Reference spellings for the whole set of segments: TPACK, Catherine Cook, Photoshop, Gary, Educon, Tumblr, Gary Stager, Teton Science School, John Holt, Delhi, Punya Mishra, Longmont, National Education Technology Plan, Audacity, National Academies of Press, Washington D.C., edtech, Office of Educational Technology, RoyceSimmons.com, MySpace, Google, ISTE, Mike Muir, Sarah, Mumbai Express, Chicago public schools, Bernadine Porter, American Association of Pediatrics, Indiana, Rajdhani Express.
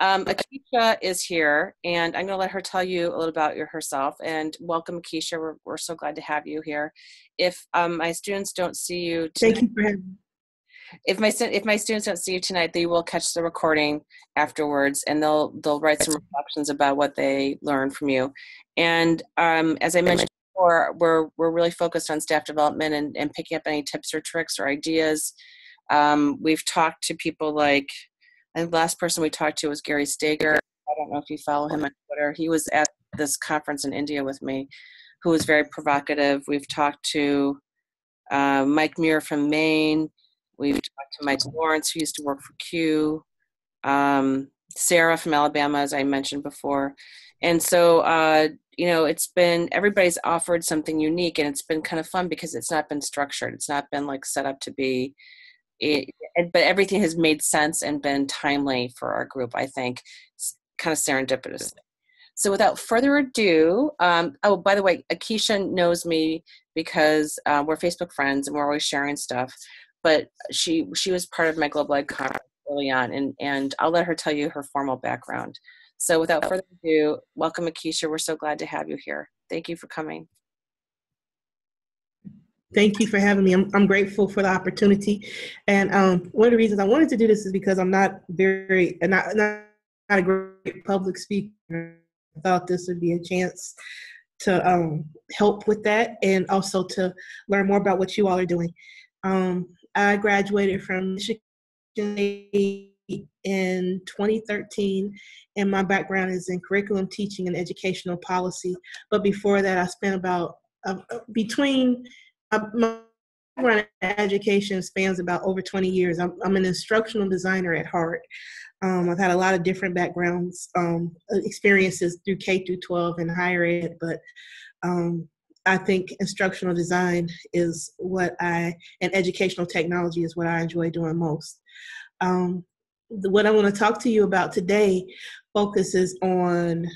Akesha is here, and I'm going to let her tell you a little about herself. And welcome, Akesha. We're so glad to have you here. If my students don't see you tonight, thank you for having me. If my students don't see you tonight, they will catch the recording afterwards, and they'll write some reflections about what they learned from you. And as I mentioned before, we're really focused on staff development and picking up any tips or tricks or ideas. We've talked to people like, I think the last person we talked to was Gary Stager. I don't know if you follow him on Twitter. He was at this conference in India with me, who was very provocative. We've talked to Mike Muir from Maine. We've talked to Mike Lawrence, who used to work for Q. Sarah from Alabama, as I mentioned before. And so, you know, it's been, everybody's offered something unique, and it's been kind of fun because it's not been structured. It's not been like set up to be, but everything has made sense and been timely for our group, I think. It's kind of serendipitous. So without further ado, oh, by the way, Akesha knows me because we're Facebook friends and we're always sharing stuff. But she was part of my Global Ed conference early on, and I'll let her tell you her formal background. So without further ado, welcome, Akesha. We're so glad to have you here. Thank you for coming. Thank you for having me. I'm grateful for the opportunity. And one of the reasons I wanted to do this is because I'm not a great public speaker. I thought this would be a chance to help with that, and also to learn more about what you all are doing. I graduated from Michigan in 2013, and my background is in curriculum teaching and educational policy. But before that, I spent about my background in education spans about over 20 years. I'm an instructional designer at heart. I've had a lot of different backgrounds, experiences through K through 12 and higher ed, but I think instructional design is what and educational technology is what I enjoy doing most. What I want to talk to you about today focuses on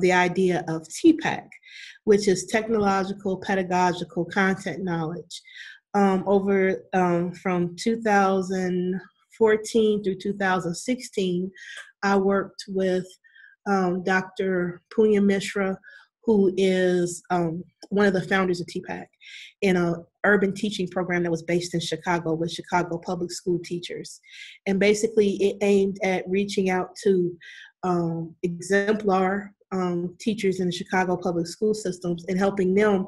the idea of TPACK, which is Technological Pedagogical Content Knowledge. From 2014 through 2016, I worked with Dr. Punya Mishra, who is one of the founders of TPACK, in an urban teaching program that was based in Chicago with Chicago public school teachers. And basically it aimed at reaching out to exemplar teachers in the Chicago public school systems and helping them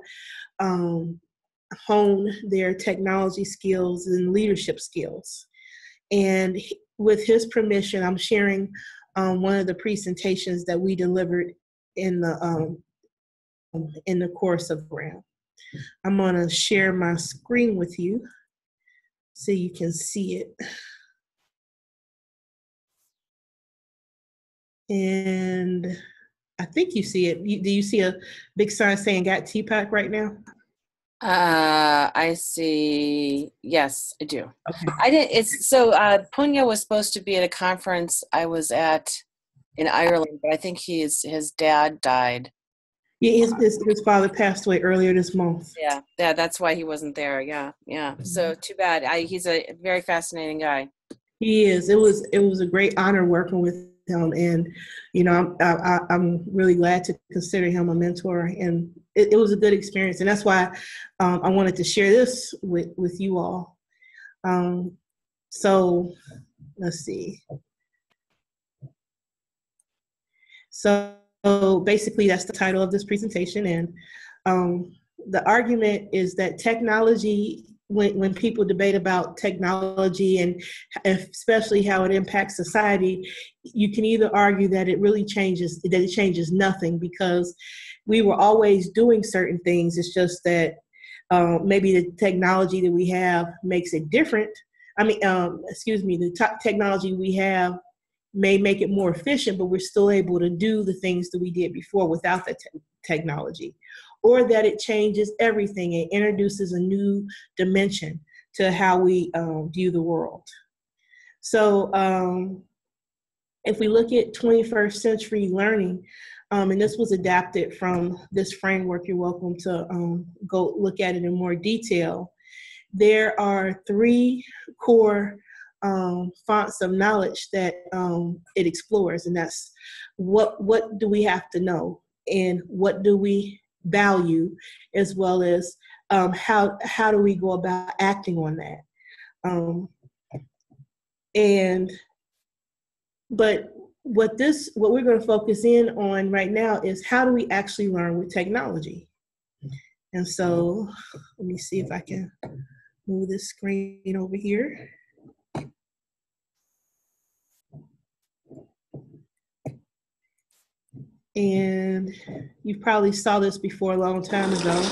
hone their technology skills and leadership skills. And with his permission, I'm sharing one of the presentations that we delivered in the course of the program. I'm going to share my screen with you so you can see it. And I think you see it. Do you see a big sign saying "Got TPACK" right now? I see. Yes, I do. Okay. I didn't. It's so. Punya was supposed to be at a conference I was at in Ireland, but I think his dad died. Yeah, his father passed away earlier this month. Yeah, that's why he wasn't there. Yeah. Mm-hmm. So too bad. He's a very fascinating guy. He is. It was a great honor working with him, and you know, I'm really glad to consider him a mentor. And it was a good experience, and that's why I wanted to share this with you all. So let's see. So basically, that's the title of this presentation, and the argument is that technology, when people debate about technology and especially how it impacts society, you can either argue that it changes nothing, because we were always doing certain things. It's just that maybe the technology that we have makes it different. I mean, the technology we have may make it more efficient, but we're still able to do the things that we did before without that technology, or that it changes everything. It introduces a new dimension to how we view the world. So if we look at 21st century learning, and this was adapted from this framework, you're welcome to go look at it in more detail. There are three core fonts of knowledge that it explores, and that's what do we have to know and what do we value, as well as how do we go about acting on that. But what we're going to focus in on right now is how do we actually learn with technology. And so let me see if I can move this screen over here. And you probably saw this before a long time ago. I'm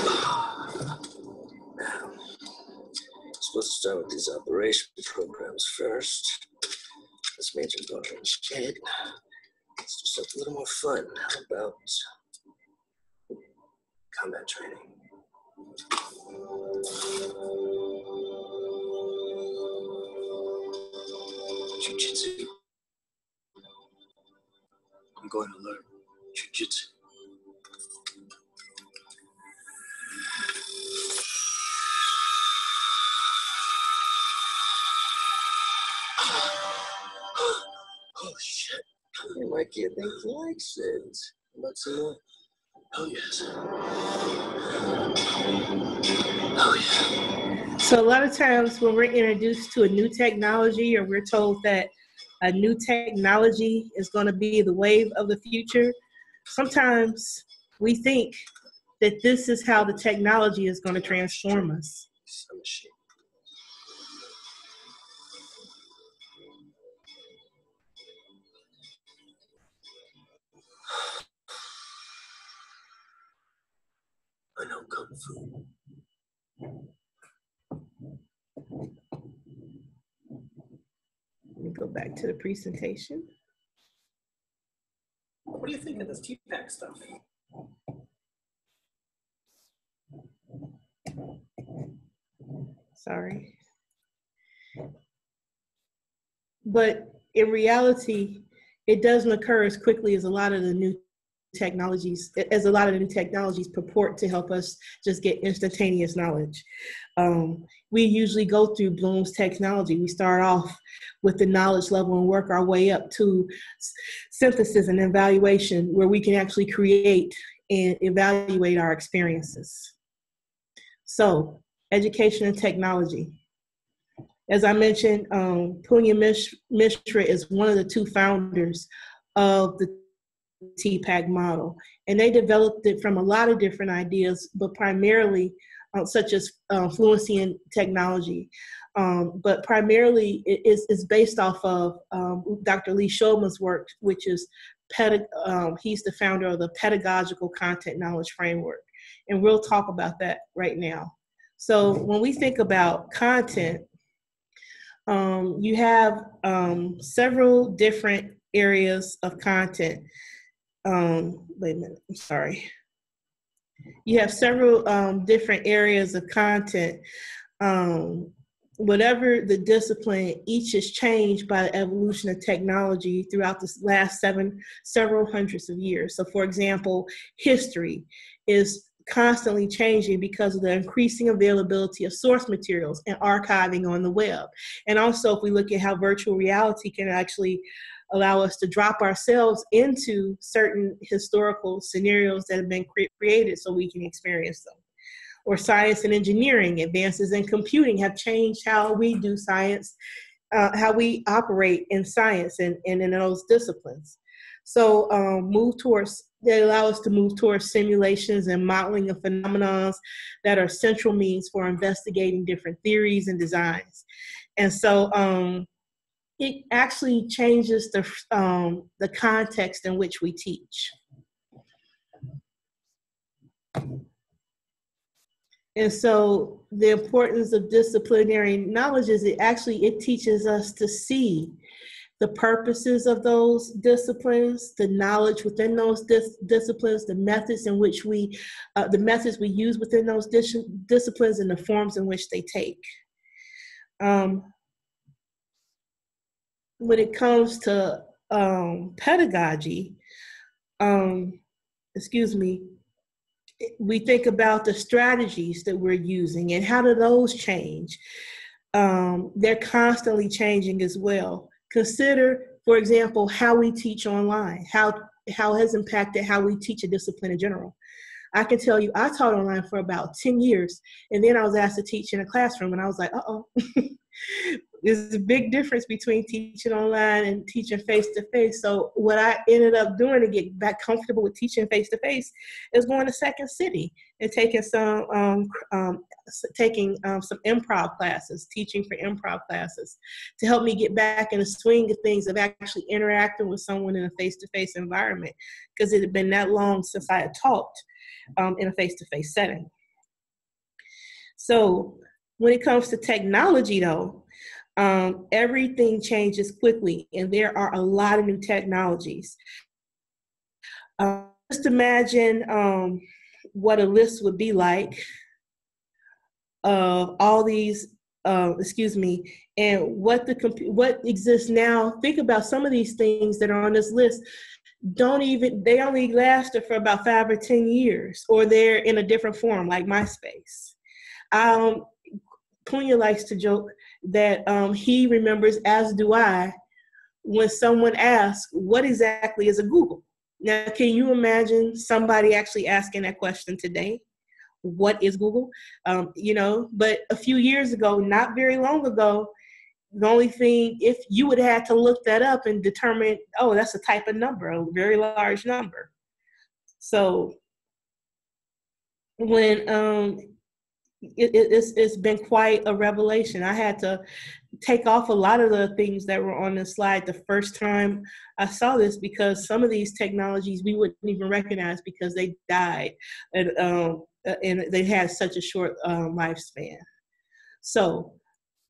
supposed to start with these operation programs first. This means we're going to shed. Let's do something a little more fun. How about combat training? Jiu-jitsu. I'm going to learn jiu-jitsu. Oh, shit. Hey, my kid likes it. Let's see what. Oh, yes. Oh, yeah. So a lot of times when we're introduced to a new technology, or we're told that a new technology is going to be the wave of the future, sometimes we think that this is how the technology is going to transform us. I know kung fu. Let me go back to the presentation. What do you think of this TPACK stuff? Sorry. But in reality, it doesn't occur as quickly as a lot of the new technologies, as a lot of the new technologies purport to help us just get instantaneous knowledge. We usually go through Bloom's technology. We start off with the knowledge level and work our way up to synthesis and evaluation, where we can actually create and evaluate our experiences. So, education and technology. As I mentioned, Punya Mishra is one of the two founders of the TPACK model, and they developed it from a lot of different ideas, but primarily such as fluency in technology, but primarily it is based off of Dr. Lee Shulman's work, which is he's the founder of the Pedagogical Content Knowledge framework, and we'll talk about that right now. So when we think about content, you have several different areas of content. Wait a minute, I'm sorry. You have several different areas of content. Whatever the discipline, each is changed by the evolution of technology throughout the last several hundreds of years. So for example, history is constantly changing because of the increasing availability of source materials and archiving on the web. And also if we look at how virtual reality can actually allow us to drop ourselves into certain historical scenarios that have been created so we can experience them. Or science and engineering, advances in computing have changed how we do science, how we operate in science and in those disciplines. So they allow us to move towards simulations and modeling of phenomena that are central means for investigating different theories and designs. And so, it actually changes the context in which we teach. And so the importance of disciplinary knowledge is it teaches us to see the purposes of those disciplines, the knowledge within those disciplines, the methods we use within those disciplines, and the forms in which they take. When it comes to pedagogy, we think about the strategies that we're using and how do those change. they're constantly changing as well. Consider, for example, how we teach online, how has impacted how we teach a discipline in general. I can tell you, I taught online for about 10 years, and then I was asked to teach in a classroom, and I was like, uh-oh. There's a big difference between teaching online and teaching face-to-face. So what I ended up doing to get back comfortable with teaching face-to-face is going to Second City and taking some improv classes, teaching for improv classes, to help me get back in the swing of things of actually interacting with someone in a face-to-face environment, because it had been that long since I had talked in a face-to-face setting. So when it comes to technology, though, everything changes quickly, and there are a lot of new technologies. Just imagine what a list would be like of all these, and what exists now. Think about some of these things that are on this list. They only lasted for about 5 or 10 years, or they're in a different form, like MySpace. Punya likes to joke that he remembers, as do I, when someone asks, what exactly is a Google? Now, can you imagine somebody actually asking that question today? What is Google? But a few years ago, not very long ago, the only thing, if you would have had to look that up and determine, oh, that's a type of number, a very large number. So when it's been quite a revelation. I had to take off a lot of the things that were on this slide the first time I saw this, because some of these technologies we wouldn't even recognize because they died and they had such a short lifespan. So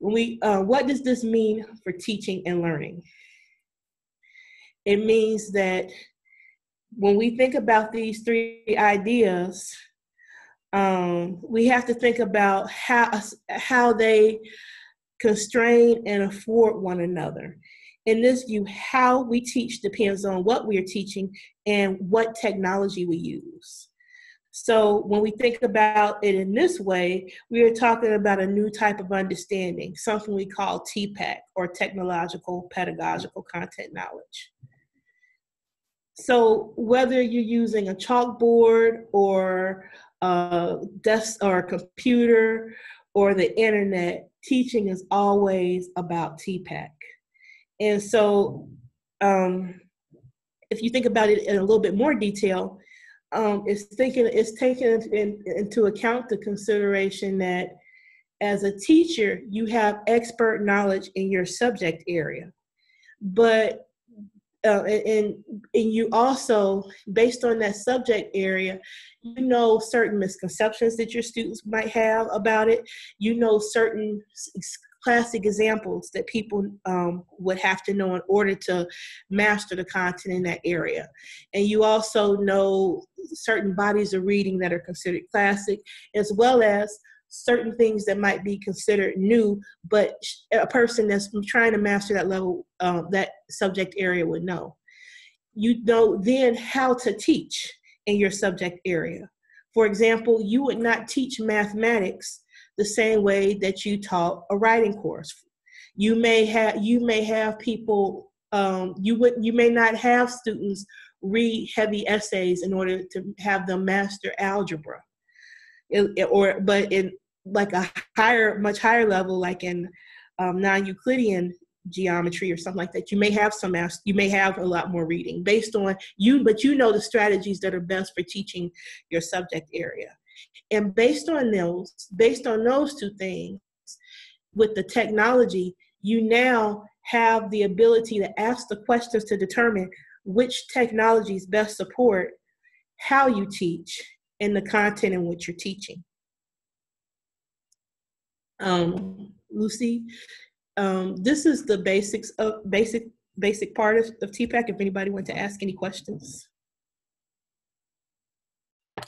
what does this mean for teaching and learning? It means that when we think about these three ideas, we have to think about how they constrain and afford one another. In this view, how we teach depends on what we are teaching and what technology we use. So when we think about it in this way, we are talking about a new type of understanding, something we call TPACK, or Technological Pedagogical Content Knowledge. So whether you're using a chalkboard or desk or computer or the internet, teaching is always about TPACK. And so if you think about it in a little bit more detail, it's taken into account the consideration that as a teacher, you have expert knowledge in your subject area, but and you also, based on that subject area, you know certain misconceptions that your students might have about it. You know certain classic examples that people would have to know in order to master the content in that area. And you also know certain bodies of reading that are considered classic, as well as certain things that might be considered new, but a person that's trying to master that level, that subject area, would know. You know then how to teach in your subject area. For example, you would not teach mathematics the same way that you taught a writing course. You may have people, you may not have students read heavy essays in order to have them master algebra. But in like a higher, much higher level, like in non-Euclidean geometry or something like that, you may have a lot more reading based on you, but you know the strategies that are best for teaching your subject area. And based on those two things, with the technology, you now have the ability to ask the questions to determine which technologies best support how you teach and the content in which you're teaching. Lucy, this is the basic part of TPACK, if anybody wanted to ask any questions.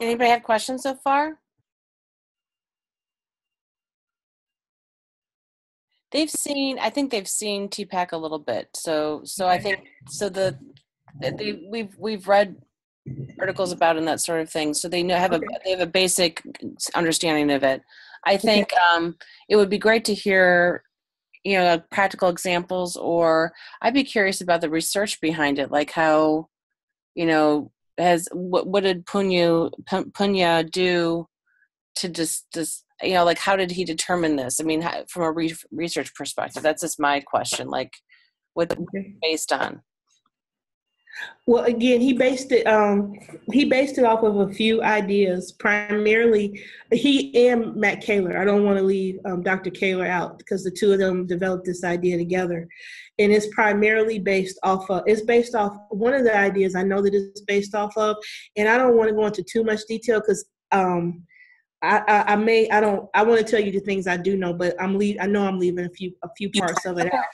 Anybody have questions so far? I think they've seen TPACK a little bit. We've read articles about and that sort of thing, so they have a basic understanding of it. I think it would be great to hear like practical examples, or I'd be curious about the research behind it, like how, what did Punya do to just like how did he determine this? I mean, how, from a research perspective, that's just my question. Like, what based on? Well, again, he based it off of a few ideas. Primarily, he and Matt Kaler. I don't want to leave Dr. Kaler out because the two of them developed this idea together, and it's primarily based off of. It's based off one of the ideas I know that it's based off of, and I don't want to go into too much detail because I want to tell you the things I do know, but I know I'm leaving a few parts of it out.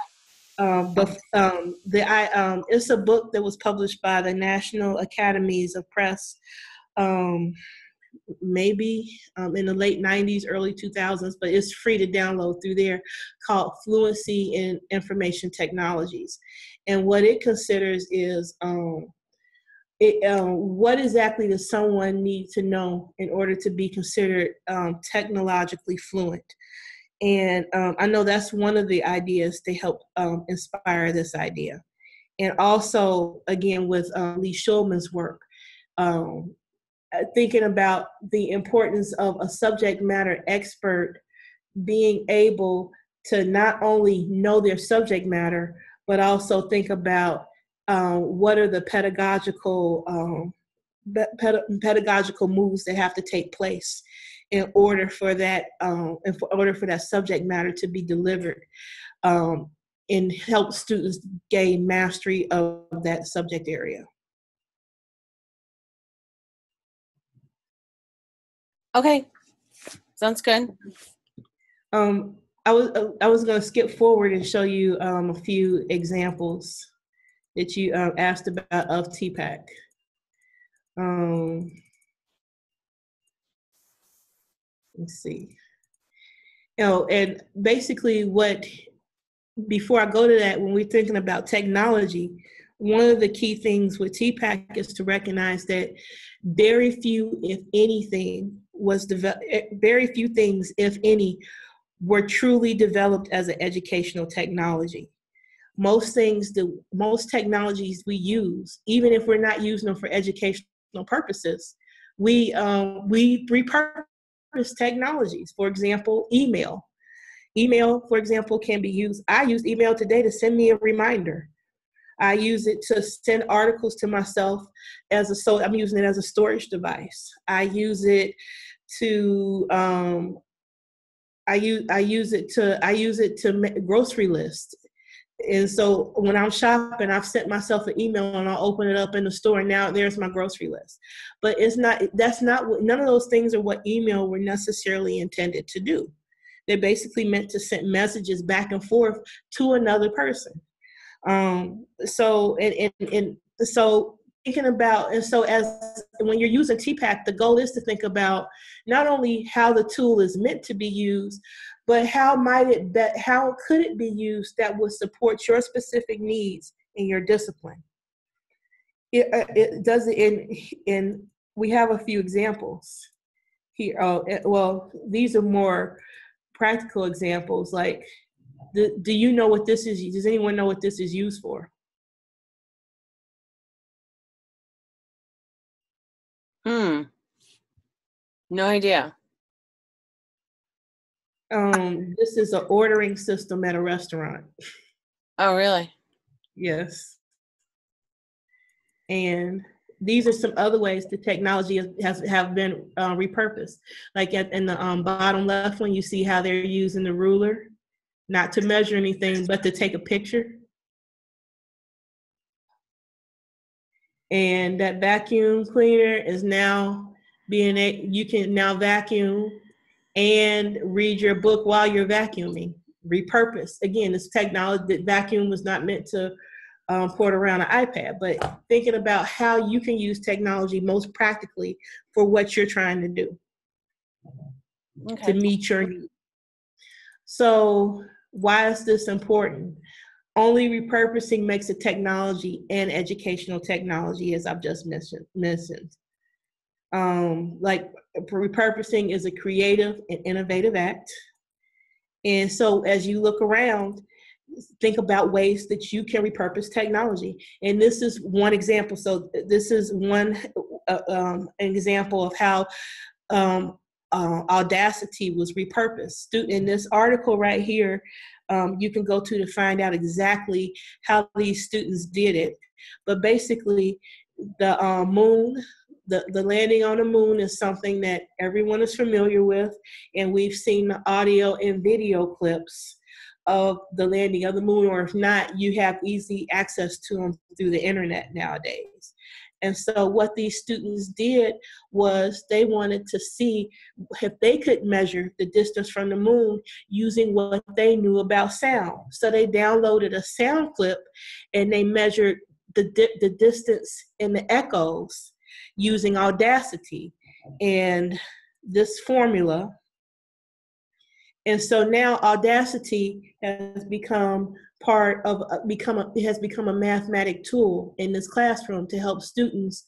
It's a book that was published by the National Academies of Press, in the late 90s, early 2000s, but it's free to download through there, called Fluency in Information Technologies. And what it considers is what exactly does someone need to know in order to be considered technologically fluent. And I know that's one of the ideas to help inspire this idea. And also, again, with Lee Shulman's work, thinking about the importance of a subject matter expert being able to not only know their subject matter, but also think about what are the pedagogical moves that have to take place in order for that, subject matter to be delivered, and help students gain mastery of that subject area. Okay, sounds good. I was going to skip forward and show you a few examples that you asked about of TPACK. Let's see. And basically before I go to that, when we're thinking about technology, one of the key things with TPACK is to recognize that very few, if anything, were truly developed as an educational technology. Most technologies we use, even if we're not using them for educational purposes, we repurpose technologies. For example, email. Email, for example, can be used. I use email today to send me a reminder. I use it to send articles to myself I'm using it as a storage device. I use it to make grocery lists. And so when I'm shopping, I've sent myself an email and I'll open it up in the store, and now there's my grocery list. But none of those things are what email were necessarily intended to do. They're basically meant to send messages back and forth to another person. When you're using TPACK, the goal is to think about not only how the tool is meant to be used, but how could it be used that would support your specific needs in your discipline? It does it and we have a few examples here. These are more practical examples. Like, do you know what this is? Does anyone know what this is used for? No idea. This is an ordering system at a restaurant. Oh, really? Yes. And these are some other ways the technology have been repurposed. Like in the bottom left one, you see how they're using the ruler, not to measure anything, but to take a picture. And that vacuum cleaner is now you can now vacuum and read your book while you're vacuuming. Repurpose. Again, this technology, that vacuum was not meant to port around an iPad, but thinking about how you can use technology most practically for what you're trying to do to meet your needs. So why is this important? Only repurposing makes a technology an educational technology, as I've just mentioned. Repurposing is a creative and innovative act. And so as you look around, think about ways that you can repurpose technology. And this is one example. So this is one example of how Audacity was repurposed. In this article right here, you can go to find out exactly how these students did it. But basically, the moon, the landing on the moon is something that everyone is familiar with, and we've seen the audio and video clips of the landing of the moon, or if not, you have easy access to them through the internet nowadays. And so what these students did was they wanted to see if they could measure the distance from the moon using what they knew about sound. So they downloaded a sound clip and they measured the distance and the echoes using Audacity and this formula. And so now Audacity has become a mathematic tool in this classroom to help students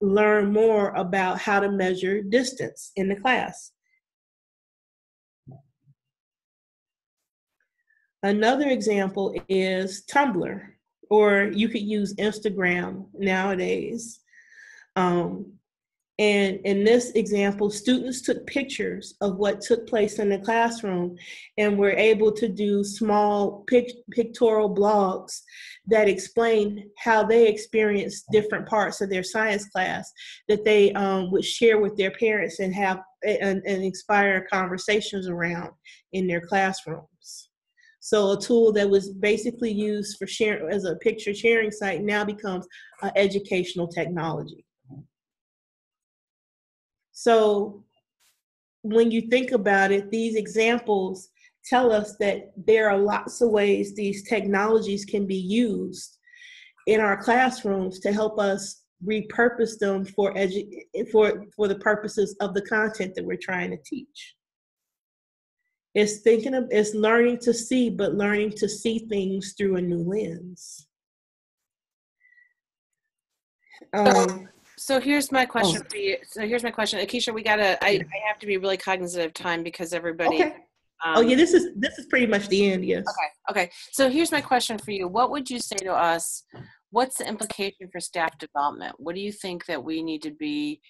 learn more about how to measure distance in the class. Another example is Tumblr, or you could use Instagram nowadays. And in this example, students took pictures of what took place in the classroom and were able to do small pictorial blogs that explain how they experienced different parts of their science class that they would share with their parents and have and inspire conversations around in their classrooms. So a tool that was basically used for sharing as a picture sharing site now becomes an educational technology. So when you think about it, these examples tell us that there are lots of ways these technologies can be used in our classrooms to help us repurpose them for the purposes of the content that we're trying to teach. It's learning to see, but learning to see things through a new lens. So here's my question for you. So here's my question, Akesha. I have to be really cognizant of time because everybody. Okay. This is pretty much the end. Yes. Okay. So here's my question for you. What would you say to us? What's the implication for staff development? What do you think that we need to be?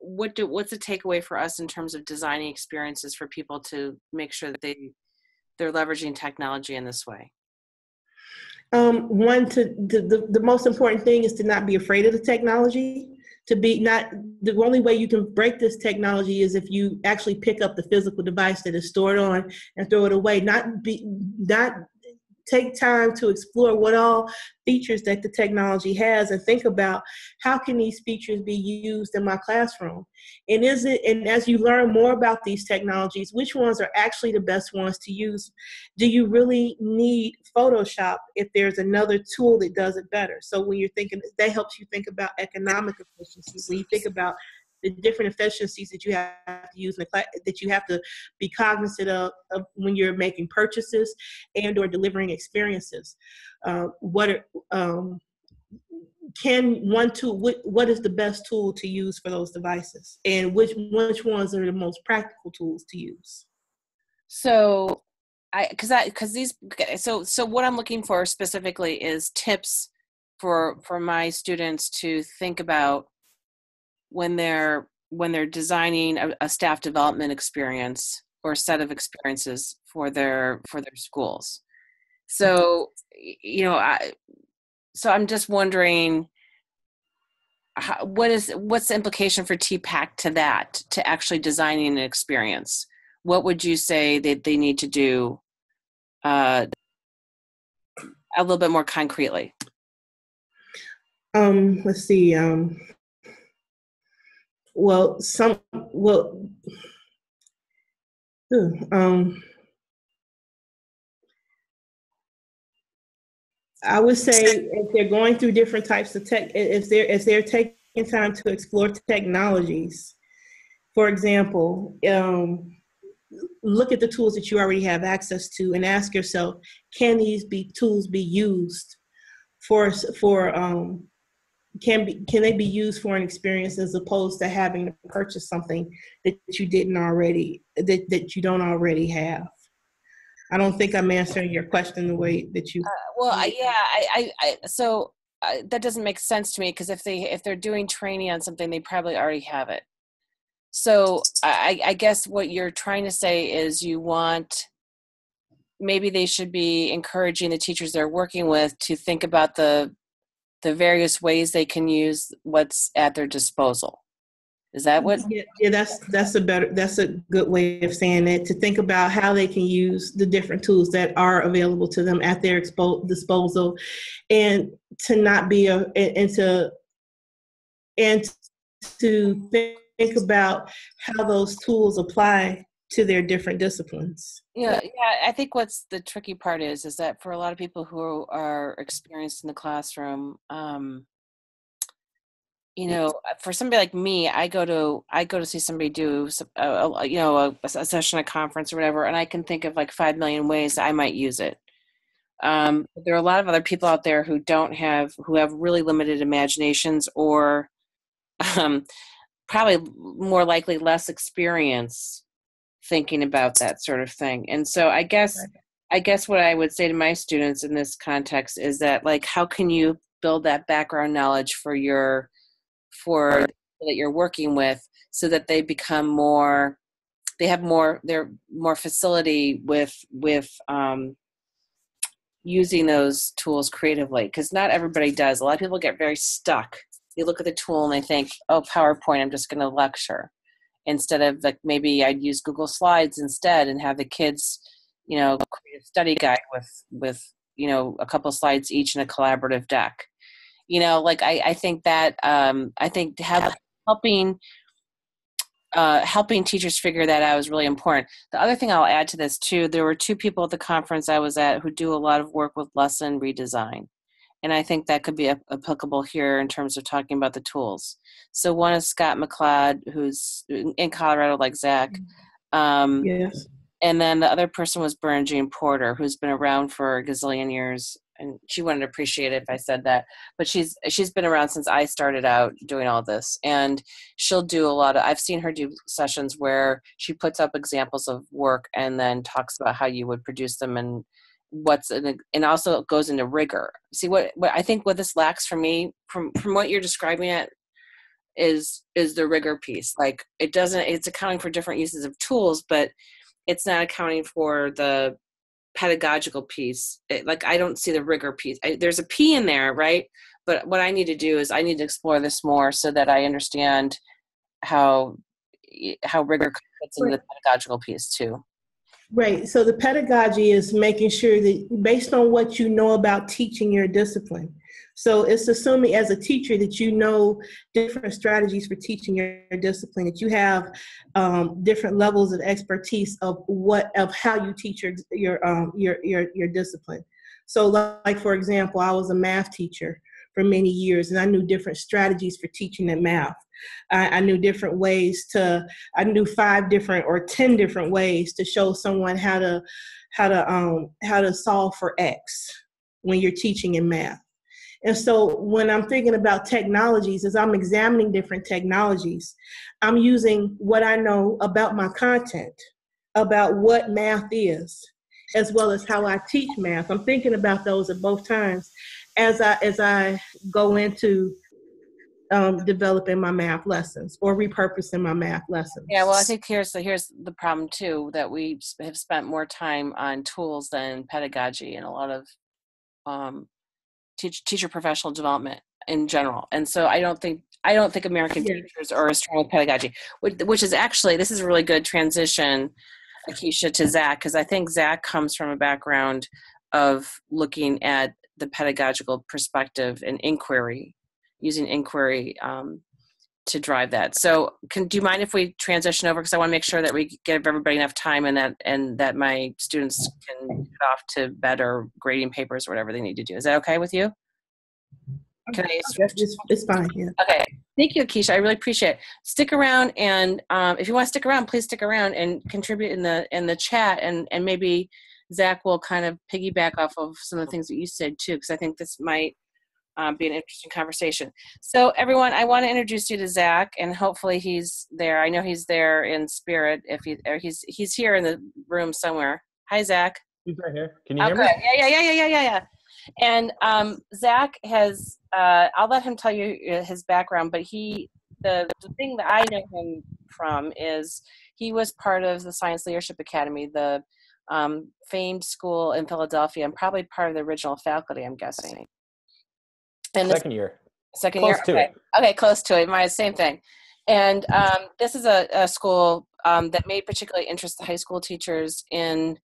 What's the takeaway for us in terms of designing experiences for people to make sure that they're leveraging technology in this way? The most important thing is to not be afraid of the technology. The only way you can break this technology is if you actually pick up the physical device that it's stored on and throw it away. Take time to explore what all features that the technology has and think about how can these features be used in my classroom? And as you learn more about these technologies, which ones are actually the best ones to use? Do you really need Photoshop if there's another tool that does it better? So when you're thinking, that helps you think about economic efficiencies. When you think about the different efficiencies that you have to use in the class, that you have to be cognizant of when you're making purchases and or delivering experiences. What is the best tool to use for those devices, and which ones are the most practical tools to use? So, what I'm looking for specifically is tips for my students to think about when they're designing a staff development experience or set of experiences for their schools. So, I'm just wondering what's the implication for TPACK to actually designing an experience? What would you say that they need to do a little bit more concretely? Let's see. I would say if they're going through different types of tech, if they're taking time to explore technologies, for example, look at the tools that you already have access to and ask yourself, can these tools be used for can they be used for an experience as opposed to having to purchase something that you didn't already, that you don't already have? I don't think I'm answering your question the way that you. That doesn't make sense to me, because if they're doing training on something, they probably already have it. So I guess what you're trying to say is you want, maybe they should be encouraging the teachers they're working with to think about the various ways they can use what's at their disposal. Is that what? Yeah, that's a good way of saying it. To think about how they can use the different tools that are available to them at their disposal, and to not be and to think about how those tools apply to their different disciplines. Yeah. I think what's the tricky part is that for a lot of people who are experienced in the classroom, you know, for somebody like me, I go to see somebody do, a session, a conference or whatever, and I can think of like 5 million ways I might use it. But there are a lot of other people out there who have really limited imaginations, or probably more likely less experience thinking about that sort of thing. And so I guess what I would say to my students in this context is that, like, how can you build that background knowledge for that you're working with, so that they become more, they're more facility with using those tools creatively. Because not everybody does. A lot of people get very stuck. They look at the tool and they think, oh, PowerPoint, I'm just going to lecture, instead of, like, maybe I'd use Google Slides instead and have the kids, you know, create a study guide with, you know, a couple slides each in a collaborative deck. You know, like, I think that helping teachers figure that out is really important. The other thing I'll add to this too, there were 2 people at the conference I was at who do a lot of work with lesson redesign, and I think that could be applicable here in terms of talking about the tools. So one is Scott McLeod, who's in Colorado, like Zach. Yes. And then the other person was Bernadine Porter, who's been around for a gazillion years. And she wouldn't appreciate it if I said that, but she's been around since I started out doing all this, and she'll do a lot of, I've seen her do sessions where she puts up examples of work and then talks about how you would produce them and and also goes into rigor. See, what I think what this lacks for me from what you're describing it is the rigor piece. Like, it's accounting for different uses of tools, but it's not accounting for the pedagogical piece. I don't see the rigor piece. There's a P in there, right? But what I need to do is I need to explore this more so that I understand how rigor fits into the pedagogical piece too. Right. So the pedagogy is making sure that based on what you know about teaching your discipline. So it's assuming as a teacher that you know different strategies for teaching your discipline, that you have different levels of expertise of how you teach your discipline. So, like, for example, I was a math teacher for many years, and I knew different strategies for teaching in math. I knew different ways I knew 5 different or 10 different ways to show someone how to solve for X when you're teaching in math. And so when I'm thinking about technologies, as I'm examining different technologies, I'm using what I know about my content, about what math is, as well as how I teach math. I'm thinking about those at both times as I go into developing my math lessons or repurposing my math lessons. Yeah, well, I think here's the problem too, that we have spent more time on tools than pedagogy and a lot of teacher professional development in general. And so I don't think American teachers are as strong with pedagogy, which is actually, this is a really good transition, Akesha, to Zach, because I think Zach comes from a background of looking at the pedagogical perspective and inquiry, using inquiry to drive that. So do you mind if we transition over? Because I want to make sure that we give everybody enough time and that my students can get off to better grading papers or whatever they need to do. Is that okay with you? Can I shift? It's fine. Yeah. Okay. Thank you, Akesha. I really appreciate it. Stick around, and if you want to stick around, please stick around and contribute in the chat, and maybe Zach will kind of piggyback off of some of the things that you said too, because I think this might be an interesting conversation. So everyone, I want to introduce you to Zach, and hopefully he's there. I know he's there in spirit. If he, or he's here in the room somewhere. Hi, Zach. He's right here. Can you hear me? Yeah. And Zach has, I'll let him tell you his background, but he, the thing that I know him from is he was part of the Science Leadership Academy, the famed school in Philadelphia, and probably part of the original faculty, I'm guessing. And Second year. Close to it. My same thing. And this is a school that may particularly interest the high school teachers in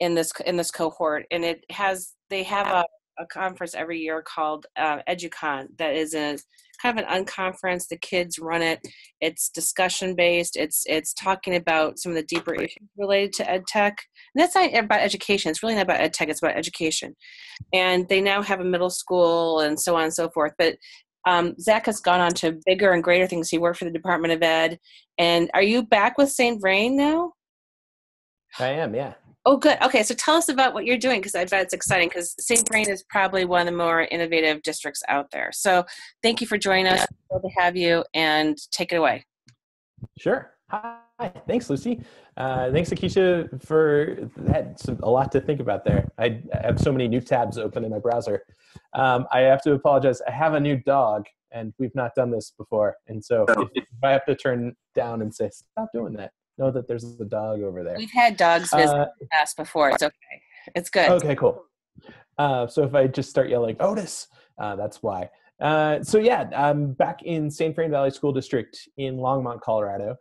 this cohort, and it has, they have a conference every year called Educon that is a kind of an unconference. The kids run it. It's discussion based. It's talking about some of the deeper issues related to ed tech. And that's not about education. It's really not about ed tech. It's about education. And they now have a middle school and so on and so forth. But Zach has gone on to bigger and greater things. He worked for the Department of Ed. And are you back with St. Vrain now? I am, yeah. Oh, good. Okay, so tell us about what you're doing, because I bet it's exciting, because St. Vrain is probably one of the more innovative districts out there. So thank you for joining us. Glad to have you, and take it away. Sure. Hi. Thanks, Lucy. Thanks, Akesha, for that. A lot to think about there. I have so many new tabs open in my browser. I have to apologize. I have a new dog, and we've not done this before. And so if I have to turn down and say, stop doing that, know that there's a dog over there. We've had dogs visit us before. It's okay. It's good. Okay, cool. So if I just start yelling, Otis, that's why. So yeah, I'm back in St. Vrain Valley School District in Longmont, Colorado,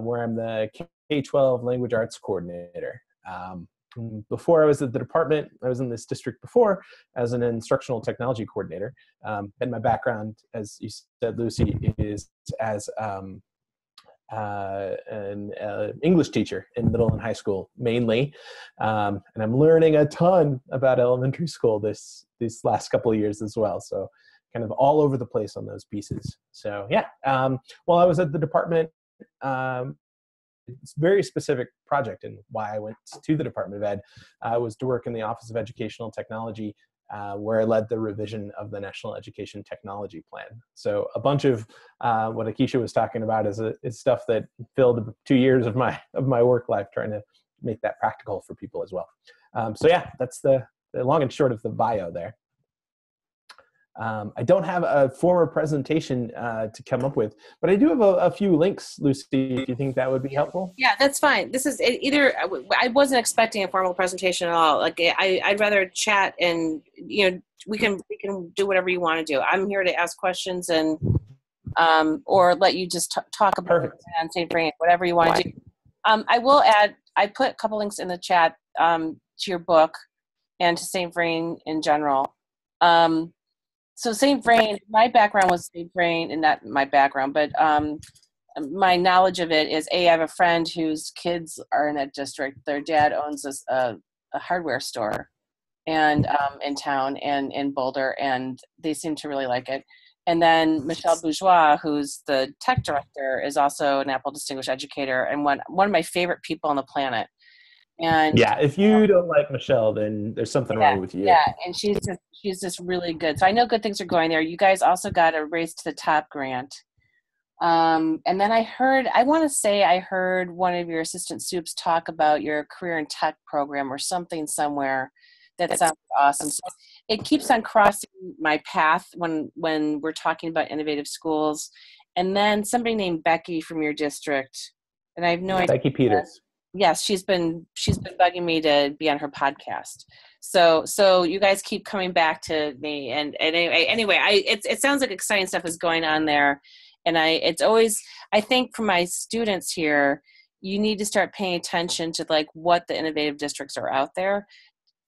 where I'm the K-12 language arts coordinator. Before I was at the department, I was in this district before as an instructional technology coordinator. And my background, as you said, Lucy, is as an English teacher in middle and high school mainly, and I'm learning a ton about elementary school these last couple of years as well. So kind of all over the place on those pieces. So yeah, while I was at the department, it's a very specific project, and why I went to the Department of Ed was to work in the Office of Educational Technology, where I led the revision of the National Education Technology Plan. So a bunch of what Akesha was talking about is stuff that filled 2 years of my work life, trying to make that practical for people as well. So yeah, that's the long and short of the bio there. I don't have a former presentation to come up with, but I do have a few links, Lucy, if you think that would be helpful. Yeah, that's fine. This is either, I wasn't expecting a formal presentation at all. Like I'd rather chat, and you know, we can do whatever you want to do. I'm here to ask questions and, or let you just talk about it and say, bring it, whatever you want to do. I will add, I put a couple links in the chat to your book and to St. Vrain in general. So St. Vrain, my background was St. Vrain, and not my background, but my knowledge of it is, I have a friend whose kids are in that district. Their dad owns a hardware store and in town and in Boulder, and they seem to really like it. And then Michelle Bourgeois, who's the tech director, is also an Apple Distinguished Educator and one of my favorite people on the planet. And yeah, if you don't like Michelle, then there's something wrong with you. Yeah, and she's just really good. So I know good things are going there. You guys also got a Race to the Top grant. And then I heard one of your assistant soups talk about your career in tech program or something somewhere. That sounds awesome. So it keeps on crossing my path when we're talking about innovative schools. And then somebody named Becky from your district, and I have no idea. Becky Peters. Yes, she's been bugging me to be on her podcast. So you guys keep coming back to me, and anyway, it sounds like exciting stuff is going on there, and I think for my students here, you need to start paying attention to like what the innovative districts are out there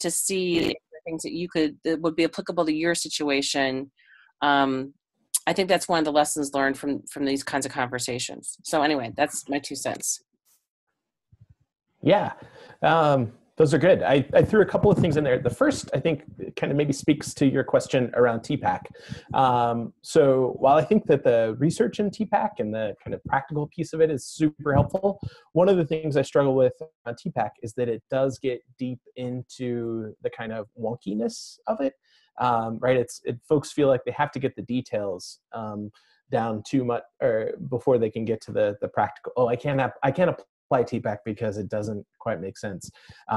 to see the things that would be applicable to your situation. I think that's one of the lessons learned from these kinds of conversations. So anyway, that's my 2 cents. Yeah, those are good. I threw a couple of things in there. The first, I think, kind of maybe speaks to your question around TPACK. So while I think that the research in TPACK and the kind of practical piece of it is super helpful, one of the things I struggle with on TPACK is that it does get deep into the kind of wonkiness of it. right? Folks feel like they have to get the details down too much, or before they can get to the practical. Oh, I can't apply TPACK because it doesn't quite make sense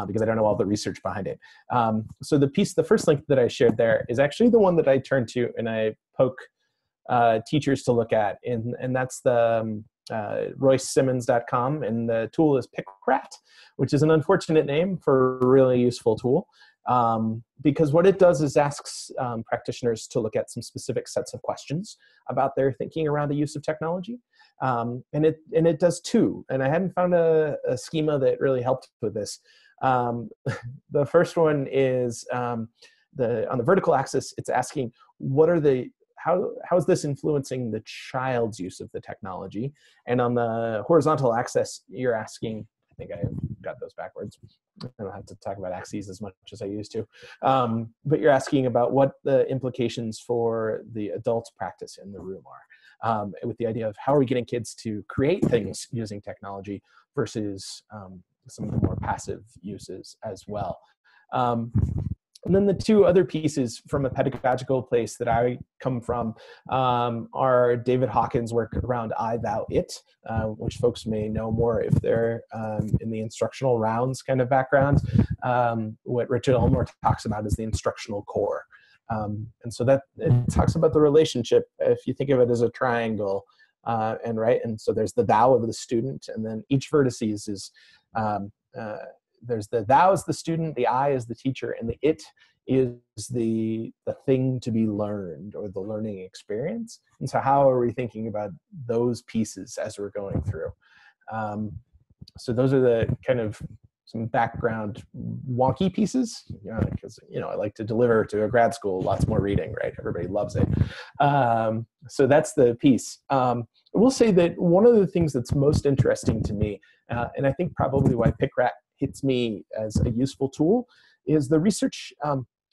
because I don't know all the research behind it. So the first link that I shared there is actually the one that I turn to and I poke teachers to look at, and that's the roycesimmons.com, and the tool is PicRat, which is an unfortunate name for a really useful tool, because what it does is asks practitioners to look at some specific sets of questions about their thinking around the use of technology, and it does two. And I hadn't found a schema that really helped with this. The first one is on the vertical axis, it's asking what are the how is this influencing the child's use of the technology? And on the horizontal axis, you're asking, I think I got those backwards. I don't have to talk about axes as much as I used to. But you're asking about what the implications for the adult practice in the room are, with the idea of how are we getting kids to create things using technology versus some of the more passive uses as well. And then the two other pieces from a pedagogical place that I come from are David Hawkins' work around I, thou, it, which folks may know more if they're in the instructional rounds kind of background. What Richard Elmore talks about is the instructional core. And so that it talks about the relationship, if you think of it as a triangle, and so there's the thou of the student, and then each vertices is, there's the thou is the student, the I is the teacher, and the it is the thing to be learned, or the learning experience. And so how are we thinking about those pieces as we're going through? So those are the kind of some background wonky pieces, because I like to deliver to a grad school lots more reading, right? Everybody loves it. So that's the piece. I will say that one of the things that's most interesting to me, and I think probably why PicRat hits me as a useful tool, is the research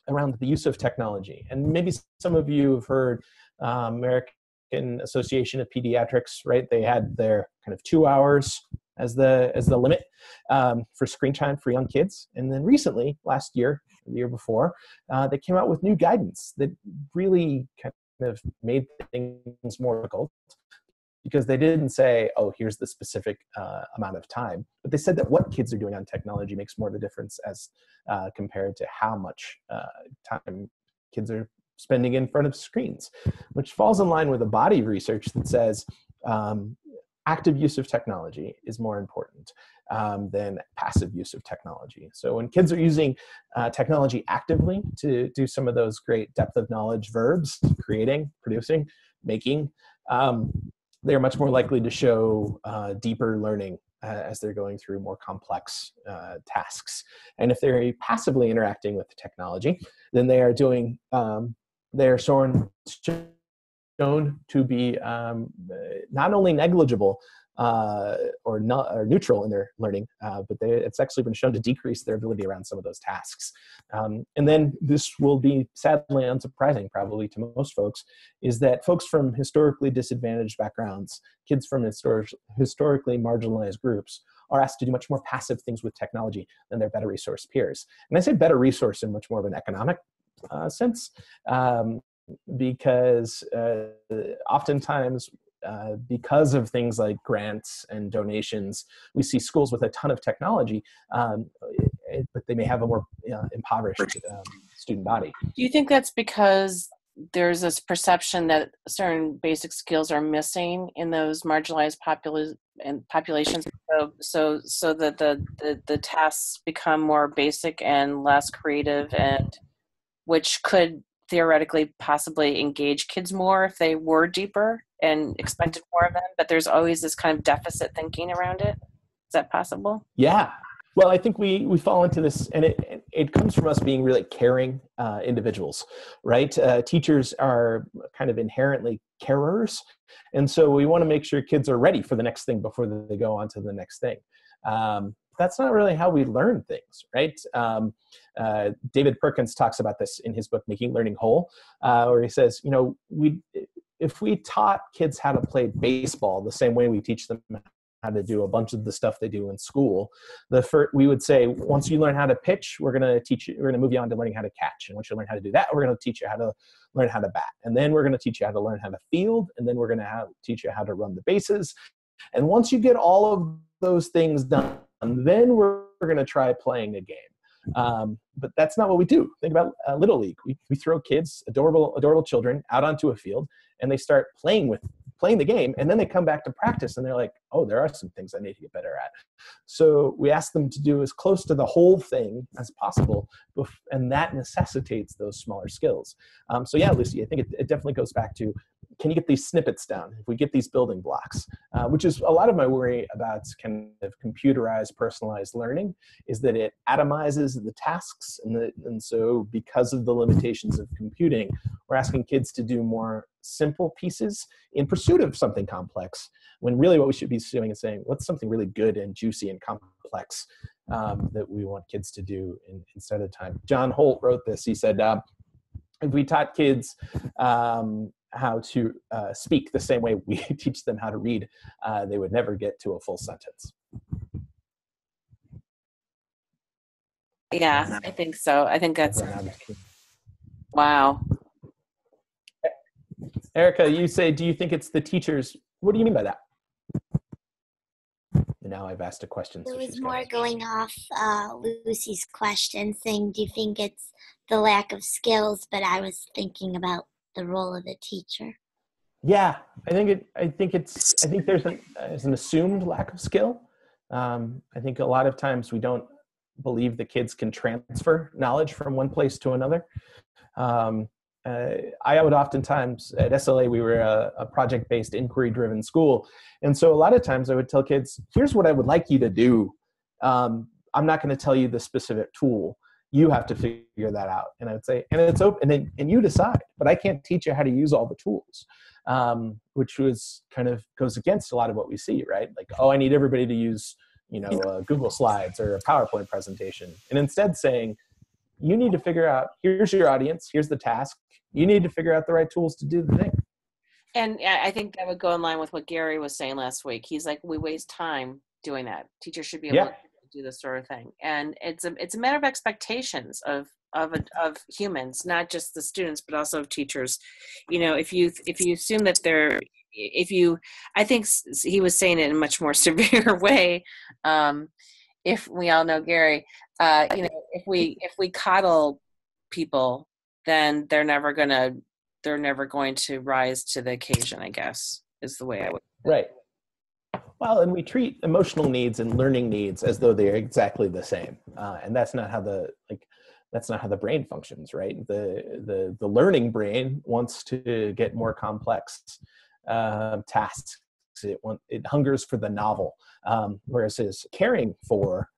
around the use of technology. And maybe some of you have heard American Association of Pediatrics, right? They had their kind of 2 hours as the limit for screen time for young kids. And then recently, last year, the year before, they came out with new guidance that really kind of made things more difficult, because they didn't say, oh, here's the specific amount of time, but they said that what kids are doing on technology makes more of a difference as compared to how much time kids are spending in front of screens, which falls in line with a body of research that says active use of technology is more important than passive use of technology. So when kids are using technology actively to do some of those great depth of knowledge verbs, creating, producing, making, they're much more likely to show deeper learning as they're going through more complex tasks. And if they're passively interacting with the technology, then they are doing, they are shown to be not only negligible or neutral in their learning, but it's actually been shown to decrease their ability around some of those tasks. And then this will be sadly unsurprising probably to most folks, is that folks from historically disadvantaged backgrounds, kids from historically marginalized groups, are asked to do much more passive things with technology than their better resource peers. And I say better resource in much more of an economic sense, because oftentimes, because of things like grants and donations, we see schools with a ton of technology, but they may have a more impoverished student body. Do you think that's because there's this perception that certain basic skills are missing in those marginalized populations, so that the tasks become more basic and less creative, and which could theoretically possibly engage kids more if they were deeper and expected more of them, but there's always this kind of deficit thinking around it? Is that possible? Yeah. Well, I think we fall into this, and it comes from us being really caring individuals, right? Teachers are kind of inherently carers, and so we want to make sure kids are ready for the next thing before they go on to the next thing. That's not really how we learn things, right? David Perkins talks about this in his book, Making Learning Whole, where he says, if we taught kids how to play baseball the same way we teach them how to do a bunch of the stuff they do in school. The first, we would say, once you learn how to pitch, we're going to teach you, we're going to move you on to learning how to catch. And once you learn how to do that, we're going to teach you how to learn how to bat. And then we're going to teach you how to learn how to field. And then we're going to teach you how to run the bases. And once you get all of those things done, then we're going to try playing a game. But that's not what we do. Think about Little League. We throw kids, adorable children, out onto a field, and they start playing the game, and then they come back to practice, and they're like, oh, there are some things I need to get better at. So we ask them to do as close to the whole thing as possible, and that necessitates those smaller skills. So yeah, Lucy, I think it definitely goes back to, can you get these snippets down? If we get these building blocks, which is a lot of my worry about kind of computerized, personalized learning, is that it atomizes the tasks. And so because of the limitations of computing, we're asking kids to do more simple pieces in pursuit of something complex, when really what we should be doing is saying, what's something really good and juicy and complex that we want kids to do instead of time. John Holt wrote this. He said, if we taught kids how to speak the same way we teach them how to read, they would never get to a full sentence. Yeah, I think so. I think that's, wow. Erica, you say, do you think it's the teachers? What do you mean by that? And now I've asked a question. It was more going off Lucy's question, saying, do you think it's the lack of skills? But I was thinking about the role of the teacher. Yeah, I think there's an assumed lack of skill. I think a lot of times we don't believe that kids can transfer knowledge from one place to another. I would oftentimes, at SLA, we were a project-based, inquiry-driven school. And so a lot of times I would tell kids, here's what I would like you to do. I'm not going to tell you the specific tool. You have to figure that out. And I would say, and it's open, and you decide, but I can't teach you how to use all the tools, which was kind of goes against a lot of what we see, right? Like, oh, I need everybody to use, Google Slides or a PowerPoint presentation. And instead saying, you need to figure out, here's your audience, here's the task. You need to figure out the right tools to do the thing. And I think that would go in line with what Gary was saying last week. He's like, we waste time doing that. Teachers should be able to do this sort of thing. And it's a matter of expectations of humans, not just the students, but also of teachers. If you assume that they're, I think he was saying it in a much more severe way. If we all know Gary, if we coddle people, then they're never going to rise to the occasion, I guess, is the way I would. Right. Well, and we treat emotional needs and learning needs as though they're exactly the same. And that's not how the brain functions, right? The learning brain wants to get more complex tasks. It hungers for the novel. Whereas it's caring for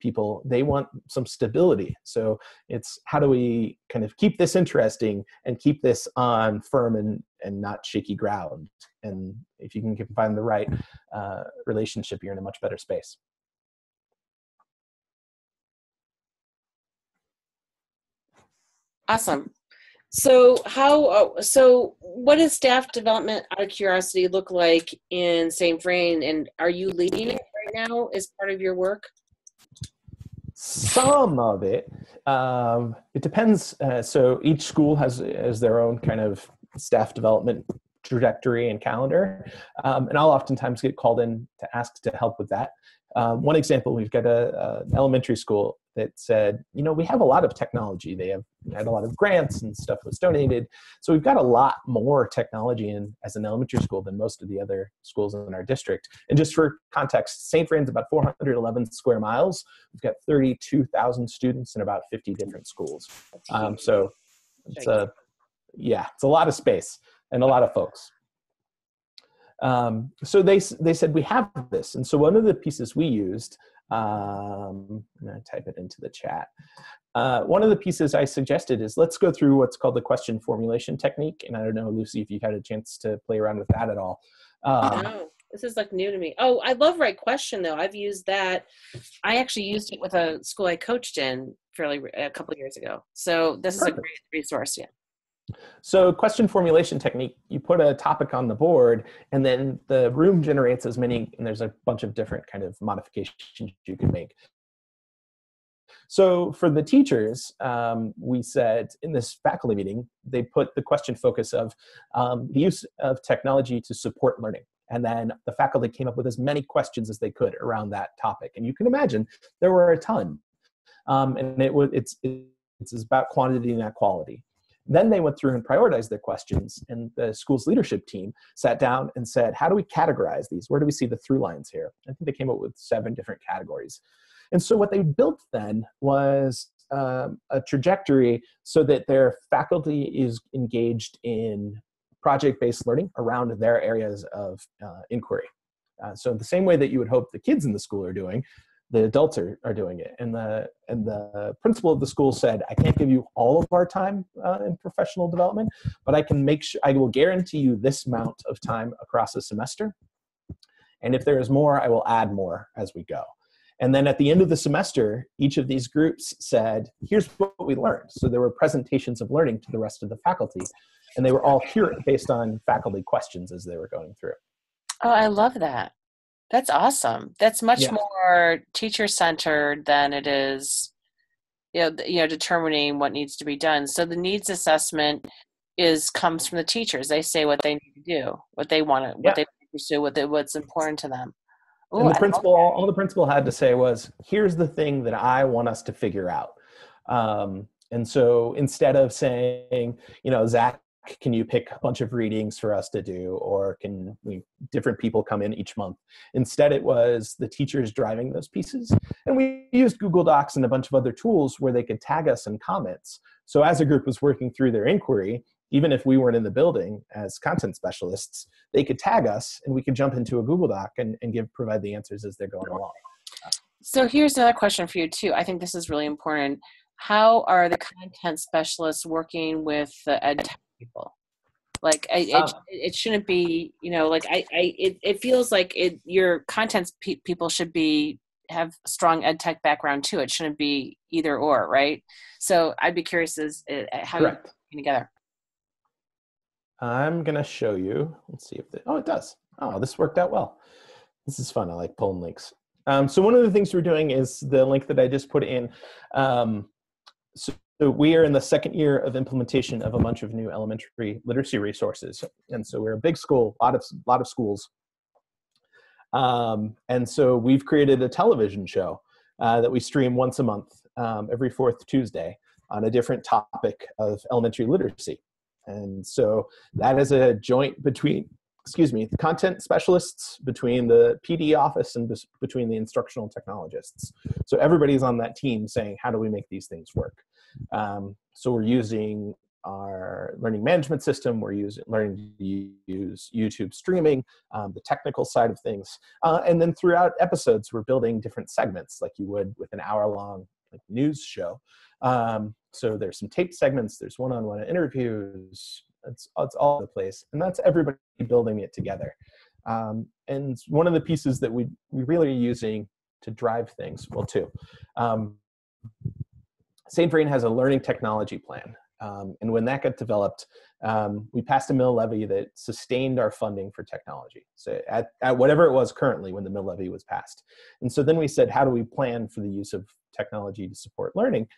people, they want some stability. So it's, how do we kind of keep this interesting and keep this on firm and not shaky ground? And if you can find the right relationship, you're in a much better space. Awesome. So what does staff development, out of curiosity, look like in St. Vrain, and are you leading it right now as part of your work? Some of it. It depends. So each school has their own kind of staff development trajectory and calendar, and I'll oftentimes get called in to ask to help with that. One example, we've got an elementary school that said, we have a lot of technology. They had a lot of grants and stuff was donated. So we've got a lot more technology as an elementary school than most of the other schools in our district. And just for context, St. Fran's about 411 square miles. We've got 32,000 students in about 50 different schools. So it's a lot of space and a lot of folks. So they said, we have this. And so one of the pieces we used, I'm going to type it into the chat. One of the pieces I suggested is, let's go through what's called the question formulation technique. And I don't know, Lucy, if you've had a chance to play around with that at all. No, this is like new to me. Oh, I love right question though. I've used that. I actually used it with a school I coached in a couple of years ago. So this is a great resource. Yeah. So question formulation technique, you put a topic on the board and then the room generates as many, and there's a bunch of different kind of modifications you can make. So for the teachers, we said in this faculty meeting, they put the question focus of the use of technology to support learning. And then the faculty came up with as many questions as they could around that topic. And you can imagine there were a ton. And it's about quantity, not quality. Then they went through and prioritized their questions, and the school's leadership team sat down and said, how do we categorize these? Where do we see the through lines here? I think they came up with 7 different categories. And so what they built then was a trajectory so that their faculty is engaged in project-based learning around their areas of inquiry. So the same way that you would hope the kids in the school are doing, the adults are doing it. And the principal of the school said, I can't give you all of our time in professional development, but I can make sure, I will guarantee you this amount of time across a semester. And if there is more, I will add more as we go. And then at the end of the semester, each of these groups said, here's what we learned. So there were presentations of learning to the rest of the faculty, and they were all curated based on faculty questions as they were going through. Oh, I love that. That's awesome. That's much more teacher-centered than it is, you know, determining what needs to be done. So the needs assessment comes from the teachers. They say what they need to do, what they want to, what they pursue, what's important to them. Ooh, and the principal, all the principal had to say was, here's the thing that I want us to figure out. And so instead of saying, you know, Zach, can you pick a bunch of readings for us to do, or can we, different people come in each month? Instead, it was the teachers driving those pieces. And we used Google Docs and a bunch of other tools where they could tag us in comments. So as a group was working through their inquiry, even if we weren't in the building as content specialists, they could tag us and we could jump into a Google Doc and provide the answers as they're going along. So here's another question for you too. I think this is really important. How are the content specialists working with the ed tech people? Like it shouldn't be, you know, like it feels like your content people should have strong ed tech background too. It shouldn't be either or, right? So I'd be curious as how you're working together. I'm going to show you. Let's see if they, oh, it does. Oh, this worked out well. This is fun. I like pulling links. So one of the things we're doing is the link that I just put in. So we are in the second year of implementation of a bunch of new elementary literacy resources. And so we're a big school, a lot of schools. And so we've created a television show that we stream once a month, every 4th Tuesday, on a different topic of elementary literacy. And so that is a joint between, the content specialists, between the PD office, and between the instructional technologists. So everybody's on that team saying, how do we make these things work? So we're using our learning management system. We're learning to use YouTube streaming, the technical side of things. And then throughout episodes, we're building different segments like you would with an hour-long news show. So there's some taped segments, there's one-on-one interviews, it's all over the place. And that's everybody building it together. And one of the pieces that we really are using to drive things, well, too. St. Vrain has a learning technology plan. And when that got developed, we passed a mill levy that sustained our funding for technology. So at whatever it was currently when the mill levy was passed. And so then we said, how do we plan for the use of technology to support learning?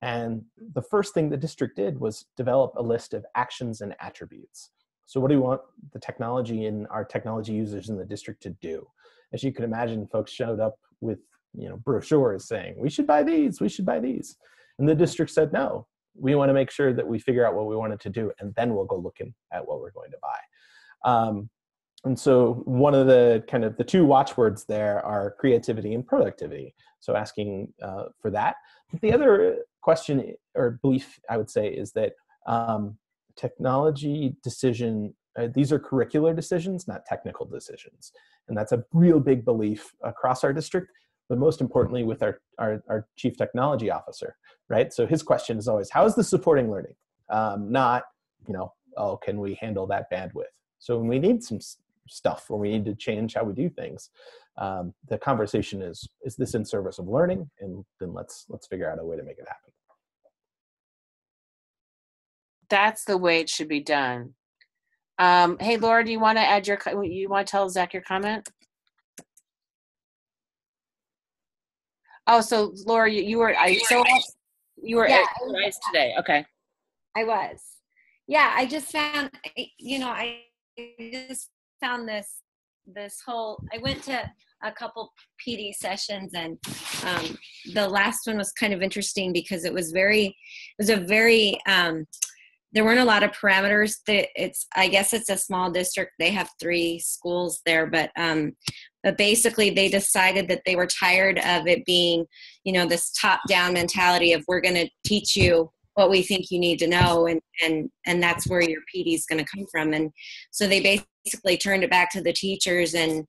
And the first thing the district did was develop a list of actions and attributes. So what do we want the technology and our technology users in the district to do? As you can imagine, folks showed up with, you know, brochures saying, we should buy these, we should buy these. And the district said, no, we want to make sure that we figure out what we wanted to do, and then we'll go looking at what we're going to buy. And so one of the kind of the two watchwords there are creativity and productivity. So asking for that. But the other question or belief, I would say, is that technology decision, these are curricular decisions, not technical decisions. And that's a real big belief across our district, but most importantly with our chief technology officer, right? So his question is always, how is this supporting learning? Not, you know, oh, can we handle that bandwidth? So when we need some stuff, when we need to change how we do things, the conversation is this in service of learning? And then let's figure out a way to make it happen. That's the way it should be done. Hey, Laura, do you want to add your, you want to tell Zach your comment? Oh, so Laura, you were, you were today. Okay. I was. Yeah. I just found, you know, I just found this whole, I went to a couple PD sessions, and the last one was kind of interesting because it was there weren't a lot of parameters. I guess it's a small district. They have 3 schools there, but basically they decided that they were tired of it being, you know, this top-down mentality of we're going to teach you what we think you need to know, and that's where your PD is going to come from. And so they basically turned it back to the teachers, and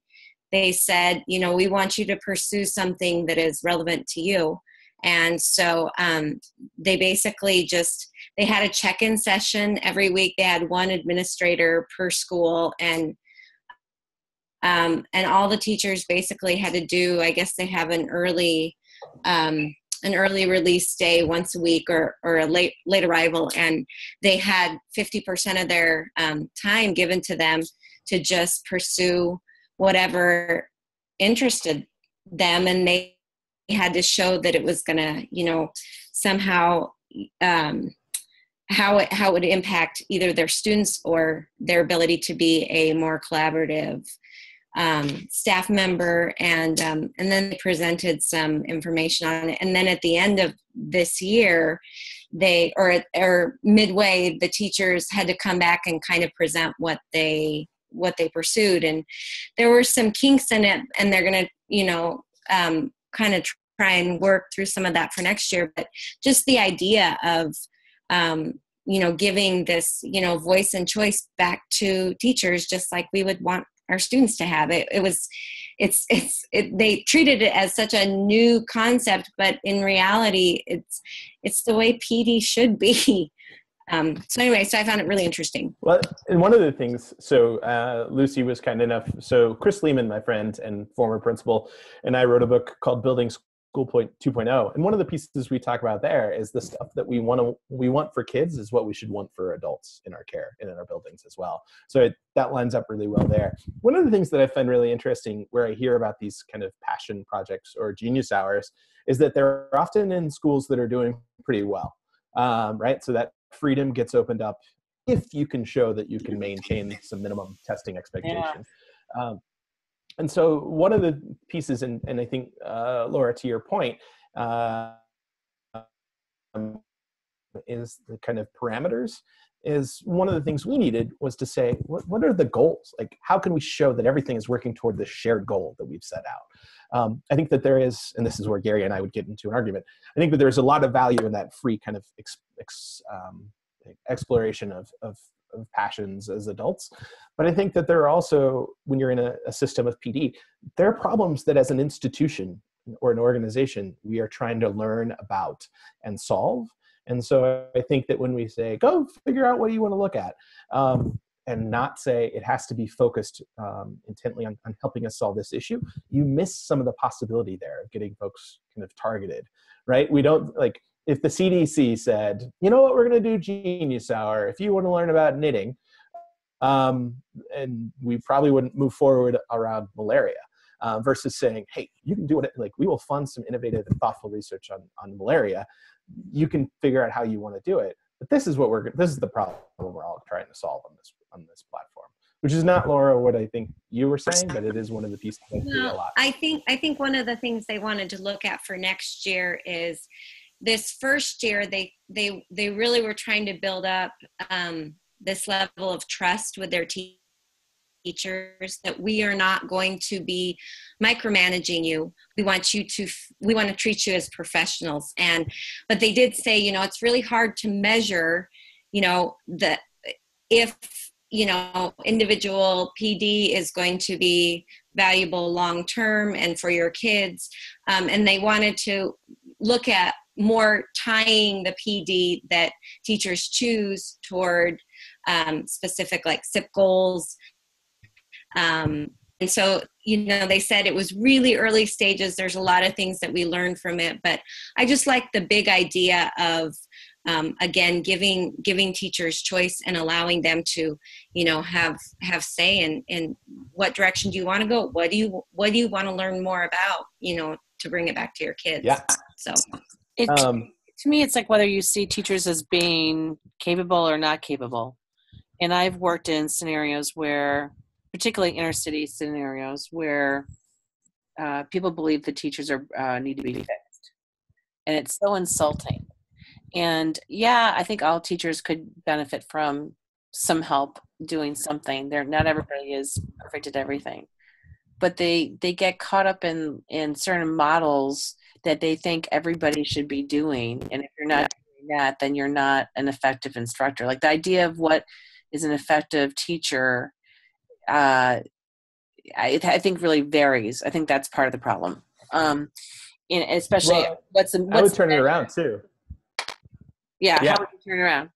they said, you know, we want you to pursue something that is relevant to you. And so they basically they had a check-in session every week. They had one administrator per school, and all the teachers basically had to do, I guess they have an early release day once a week, or a late arrival. And they had 50% of their time given to them to just pursue whatever interested them. And they had to show that it was going to, you know, somehow how it would impact either their students or their ability to be a more collaborative staff member. And then they presented some information on it. And then at the end of this year, or midway, the teachers had to come back and kind of present what they pursued. And there were some kinks in it, and they're going to, you know, kind of try and work through some of that for next year. But just the idea of, you know, giving this, you know, voice and choice back to teachers, just like we would want our students to have it. They treated it as such a new concept, but in reality, it's the way PD should be. So anyway, so I found it really interesting. Well, and one of the things, so Lucy was kind enough. So Chris Lehman, my friend and former principal, and I wrote a book called Building School 2.0. And one of the pieces we talk about there is the stuff that we want for kids is what we should want for adults in our care and in our buildings as well. So that lines up really well there. One of the things that I find really interesting where I hear about these kind of passion projects or genius hours is that they're often in schools that are doing pretty well, right? So that freedom gets opened up if you can show that you can maintain some minimum testing expectation. Yeah. And so one of the pieces, and I think, Laura, to your point, is the kind of parameters, is one of the things we needed was to say, what are the goals? Like, how can we show that everything is working toward the shared goal that we've set out? I think that there is, and this is where Gary and I would get into an argument, I think that there's a lot of value in that free kind of exploration of passions as adults. But I think that there are also, when you're in a system of PD, there are problems that as an institution or an organization, we are trying to learn about and solve. And so I think that when we say, go figure out what you want to look at, and not say it has to be focused intently on helping us solve this issue, you miss some of the possibility there of getting folks kind of targeted, right? We don't, like, if the CDC said, you know what, we're going to do Genius Hour if you want to learn about knitting, and we probably wouldn't move forward around malaria. Versus saying, hey, you can do it, like, we will fund some innovative and thoughtful research on malaria. You can figure out how you want to do it. But this is what this is the problem we're all trying to solve on this platform, which is not, Laura, what I think you were saying, but it is one of the pieces I see a lot. I think one of the things they wanted to look at for next year is this first year, they really were trying to build up this level of trust with their teachers that we are not going to be micromanaging you. We want to treat you as professionals. But they did say, you know, it's really hard to measure, you know, if, you know, individual PD is going to be valuable long-term and for your kids. And they wanted to look at more tying the PD that teachers choose toward specific, like, SIP goals. And so, you know, they said it was really early stages. There's a lot of things that we learned from it, but I just like the big idea of Again, giving teachers choice and allowing them to, you know, have say in what direction do you want to go? What do you want to learn more about, you know, to bring it back to your kids? Yeah. So to me, it's like whether you see teachers as being capable or not capable. And I've worked in scenarios where, particularly inner city scenarios, where people believe the teachers are need to be fixed. And it's so insulting. And yeah, I think all teachers could benefit from some help doing something. They're not everybody is perfect at everything, but they get caught up in certain models that they think everybody should be doing. And if you're not doing that, then you're not an effective instructor. Like the idea of what is an effective teacher, I think really varies. I think that's part of the problem. And especially I would turn it around too. Yeah, how would you turn around?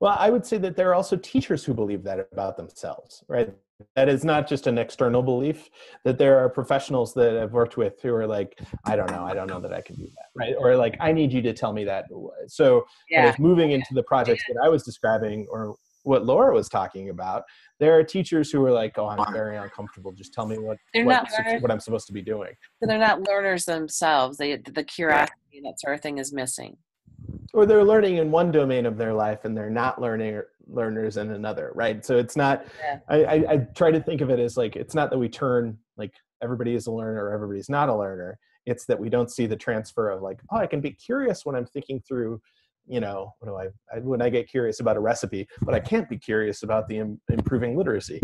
Well, I would say that there are also teachers who believe that about themselves, right? That is not just an external belief, that there are professionals that I've worked with who are like, I don't know that I can do that, right? Or like, I need you to tell me that. So kind of moving into the projects that I was describing or what Laura was talking about, there are teachers who are like, oh, I'm very uncomfortable. Just tell me what I'm supposed to be doing. So they're not learners themselves. The curiosity and that sort of thing is missing. Or they're learning in one domain of their life and they're not learners in another, right? So it's not, I try to think of it as like, it's not that we turn like everybody is a learner or everybody's not a learner. It's that we don't see the transfer of like, oh, I can be curious when I'm thinking through, you know, when I get curious about a recipe, but I can't be curious about the improving literacy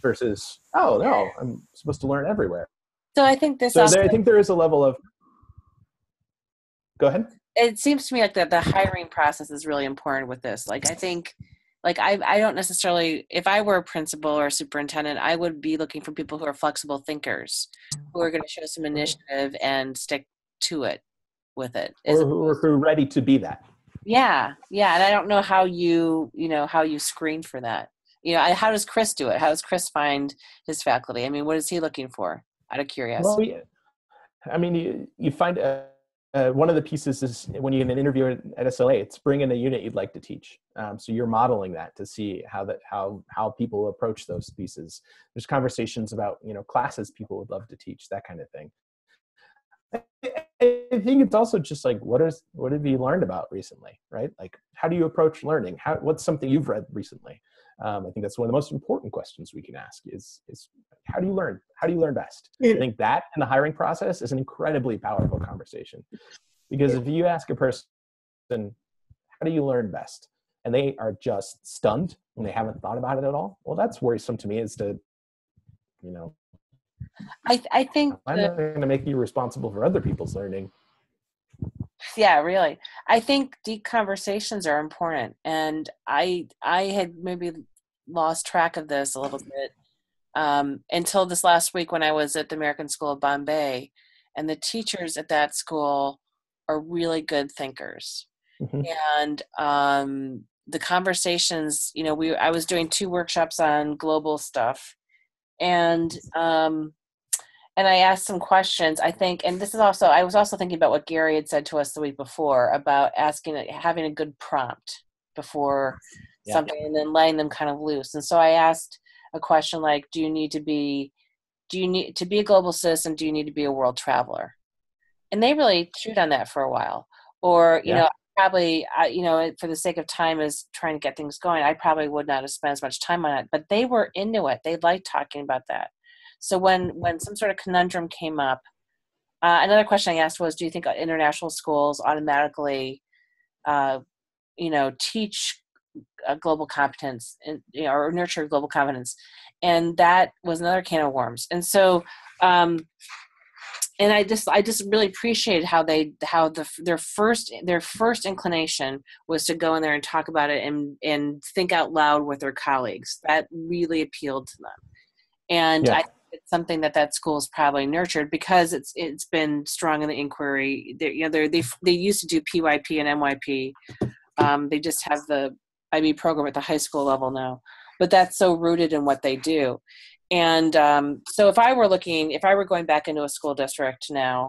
versus, oh no, I'm supposed to learn everywhere. So I think I think there is a level of, go ahead. It seems to me like that the hiring process is really important with this. Like, I think, like, I don't necessarily, if I were a principal or a superintendent, I would be looking for people who are flexible thinkers, who are going to show some initiative and stick to it with it. Or who are ready to be that. Yeah. Yeah. And I don't know how you screen for that. You know, how does Chris do it? How does Chris find his faculty? I mean, what is he looking for out of curiosity? Well, I mean, you find one of the pieces is when you get an interview at SLA, it's bring in a unit you'd like to teach. So you're modeling that to see how people approach those pieces. There's conversations about, you know, classes people would love to teach, that kind of thing. I think it's also just like, what have you learned about recently, right? Like, how do you approach learning? What's something you've read recently? I think that's one of the most important questions we can ask is how do you learn? How do you learn best? I think that and the hiring process is an incredibly powerful conversation. Because if you ask a person, how do you learn best? And they are just stunned and they haven't thought about it at all. Well, that's worrisome to me as to, you know, I think I'm not going to make you responsible for other people's learning. Yeah, really. I think deep conversations are important. And I had maybe lost track of this a little bit until this last week when I was at the American School of Bombay. And the teachers at that school are really good thinkers. Mm-hmm. And the conversations, you know, I was doing 2 workshops on global stuff. And I asked some questions, I think, and this is also, I was also thinking about what Gary had said to us the week before about having a good prompt before something and then letting them kind of loose. And so I asked a question like, do you need to be a global citizen? Do you need to be a world traveler? And they really chewed on that for a while. Or, you know, probably, you know, for the sake of time is trying to get things going, I probably would not have spent as much time on it, but they were into it. They liked talking about that. So when some sort of conundrum came up, another question I asked was, do you think international schools automatically, you know, teach global competence and, you know, or nurture global competence? And that was another can of worms. And so, and I just really appreciated how their first inclination was to go in there and talk about it and think out loud with their colleagues. That really appealed to them. And I it's something that school's probably nurtured because it's been strong in the inquiry. They used to do PYP and MYP. They just have the IB program at the high school level now, but that's so rooted in what they do. And so if I were going back into a school district now,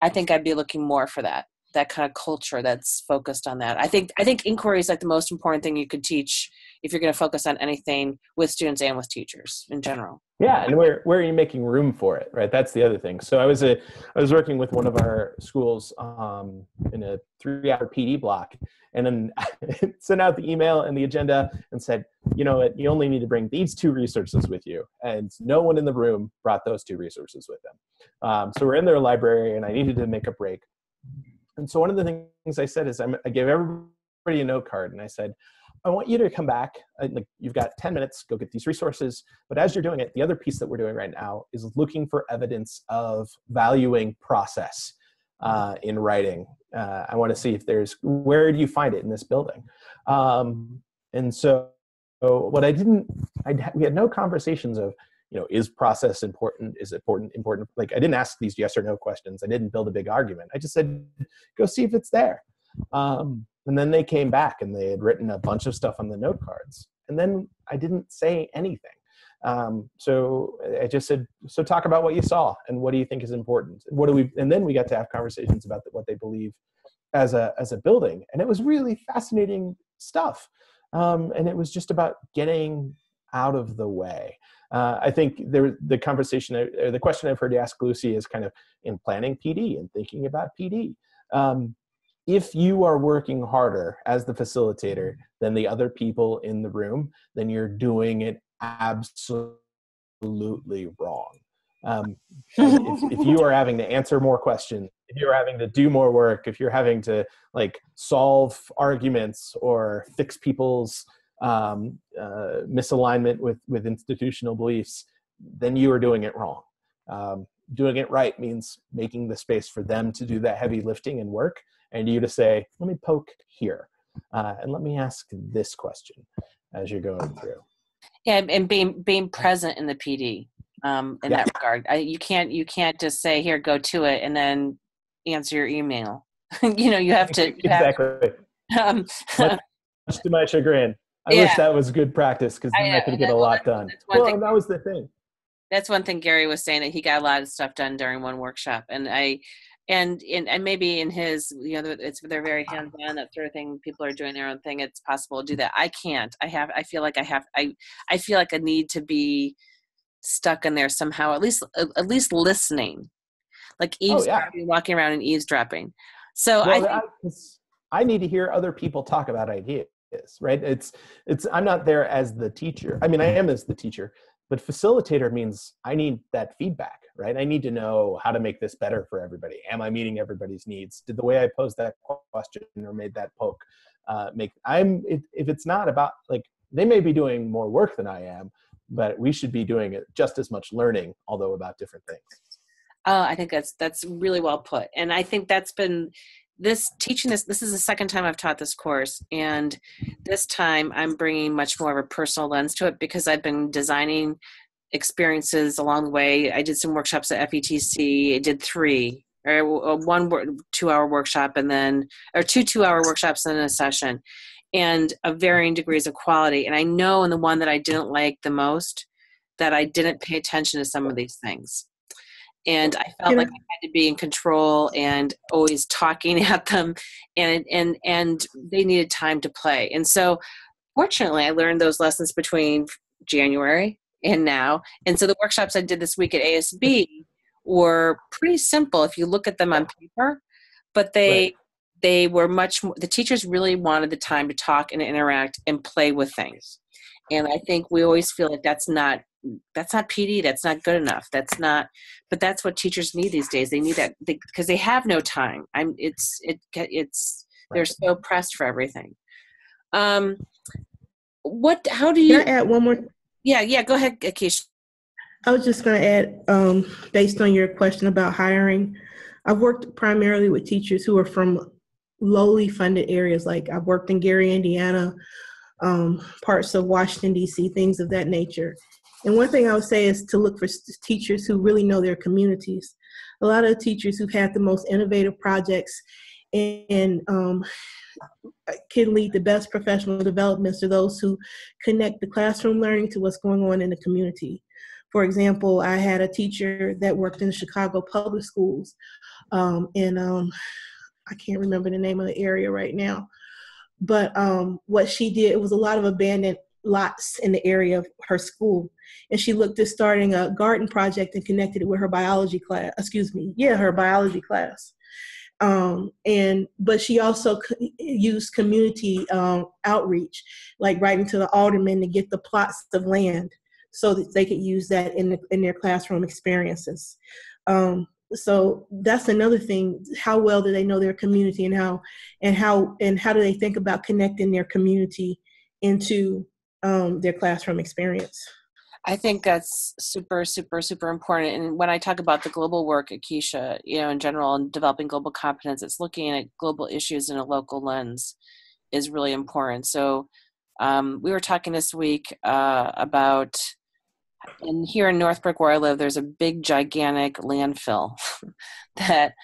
I think I'd be looking more for that. that kind of culture that's focused on that. I think inquiry is like the most important thing you could teach if you're going to focus on anything with students and with teachers in general. Yeah. And where are you making room for it? Right. That's the other thing. So I was working with one of our schools in a 3-hour PD block, and then sent out the email and the agenda and said, you know what, you only need to bring these 2 resources with you. And no one in the room brought those 2 resources with them. So we're in their library and I needed to make a break. And so one of the things I said is I gave everybody a note card and I said, I want you to come back, like you've got 10 minutes, go get these resources. But as you're doing it, the other piece that we're doing right now is looking for evidence of valuing process in writing. I want to see if where do you find it in this building? And so what we had no conversations of, you know, is process important? Is it important? Like I didn't ask these yes or no questions. I didn't build a big argument. I just said, go see if it's there. And then they came back and they had written a bunch of stuff on the note cards. And then I didn't say anything. So I just said, so talk about what you saw and what do you think is important? And then we got to have conversations about what they believe as a building. And it was really fascinating stuff. And it was just about getting out of the way. I think the conversation, or the question I've heard you ask Lucy is kind of in planning PD and thinking about PD. If you are working harder as the facilitator than the other people in the room, then you're doing it absolutely wrong. If you are having to answer more questions, if you're having to do more work, if you're having to like solve arguments or fix people's misalignment with institutional beliefs, then you are doing it wrong. Doing it right means making the space for them to do that heavy lifting and work, and you to say, let me poke here, and let me ask this question as you're going through. Yeah, and being present in the PD in that regard. You can't just say, here, go to it, and then answer your email. You know, you have to. Exactly. Much to my chagrin. I wish that was good practice, because then I could get a lot done. Well, that was the thing. That's one thing Gary was saying, that he got a lot of stuff done during one workshop, and maybe in his, you know, they're very hands-on, that sort of thing. People are doing their own thing. It's possible to do that. I can't. I feel like I need to be stuck in there somehow. At least listening, like eavesdropping, walking around and eavesdropping. So I need to hear other people talk about ideas, right? I'm not there as the teacher. I mean, I am as the teacher. But facilitator means I need that feedback, right? I need to know how to make this better for everybody. Am I meeting everybody's needs? Did the way I posed that question or made that poke if it's not about, like, they may be doing more work than I am, but we should be doing it just as much learning, although about different things. I think that's really well put. And I think that's been, this is the second time I've taught this course, and this time I'm bringing much more of a personal lens to it, because I've been designing experiences along the way. I did some workshops at FETC. I did 3, or one 2-hour workshop, and then, or two 2-hour workshops in a session, and of varying degrees of quality. And I know in the one that I didn't like the most, that I didn't pay attention to some of these things. And I felt like I had to be in control and always talking at them, and they needed time to play. And so fortunately, I learned those lessons between January and now. And so the workshops I did this week at ASB were pretty simple if you look at them on paper, but they were much more, the teachers really wanted the time to talk and interact and play with things. And I think we always feel like that's not PD, that's not good enough, but that's what teachers need these days. They need that, because they have no time. They're so pressed for everything. How do you... Can I add one more? Yeah, go ahead, Akesha. I was just going to add, based on your question about hiring, I've worked primarily with teachers who are from lowly funded areas. Like I've worked in Gary, Indiana, parts of Washington, D.C., things of that nature. And one thing I would say is to look for teachers who really know their communities. A lot of teachers who've had the most innovative projects and can lead the best professional developments are those who connect the classroom learning to what's going on in the community. For example, I had a teacher that worked in the Chicago public schools, and I can't remember the name of the area right now. But what she did, it was a lot of abandoned lots in the area of her school. And she looked at starting a garden project and connected it with her biology class, her biology class. But she also used community outreach, like writing to the aldermen to get the plots of land so that they could use that in their classroom experiences. So that's another thing. How well do they know their community, and how do they think about connecting their community into their classroom experience? I think that's super, super, super important. And when I talk about the global work, Akesha, in general, and developing global competence, it's looking at global issues in a local lens is really important. So we were talking this week about, and here in Northbrook where I live, there's a big, gigantic landfill that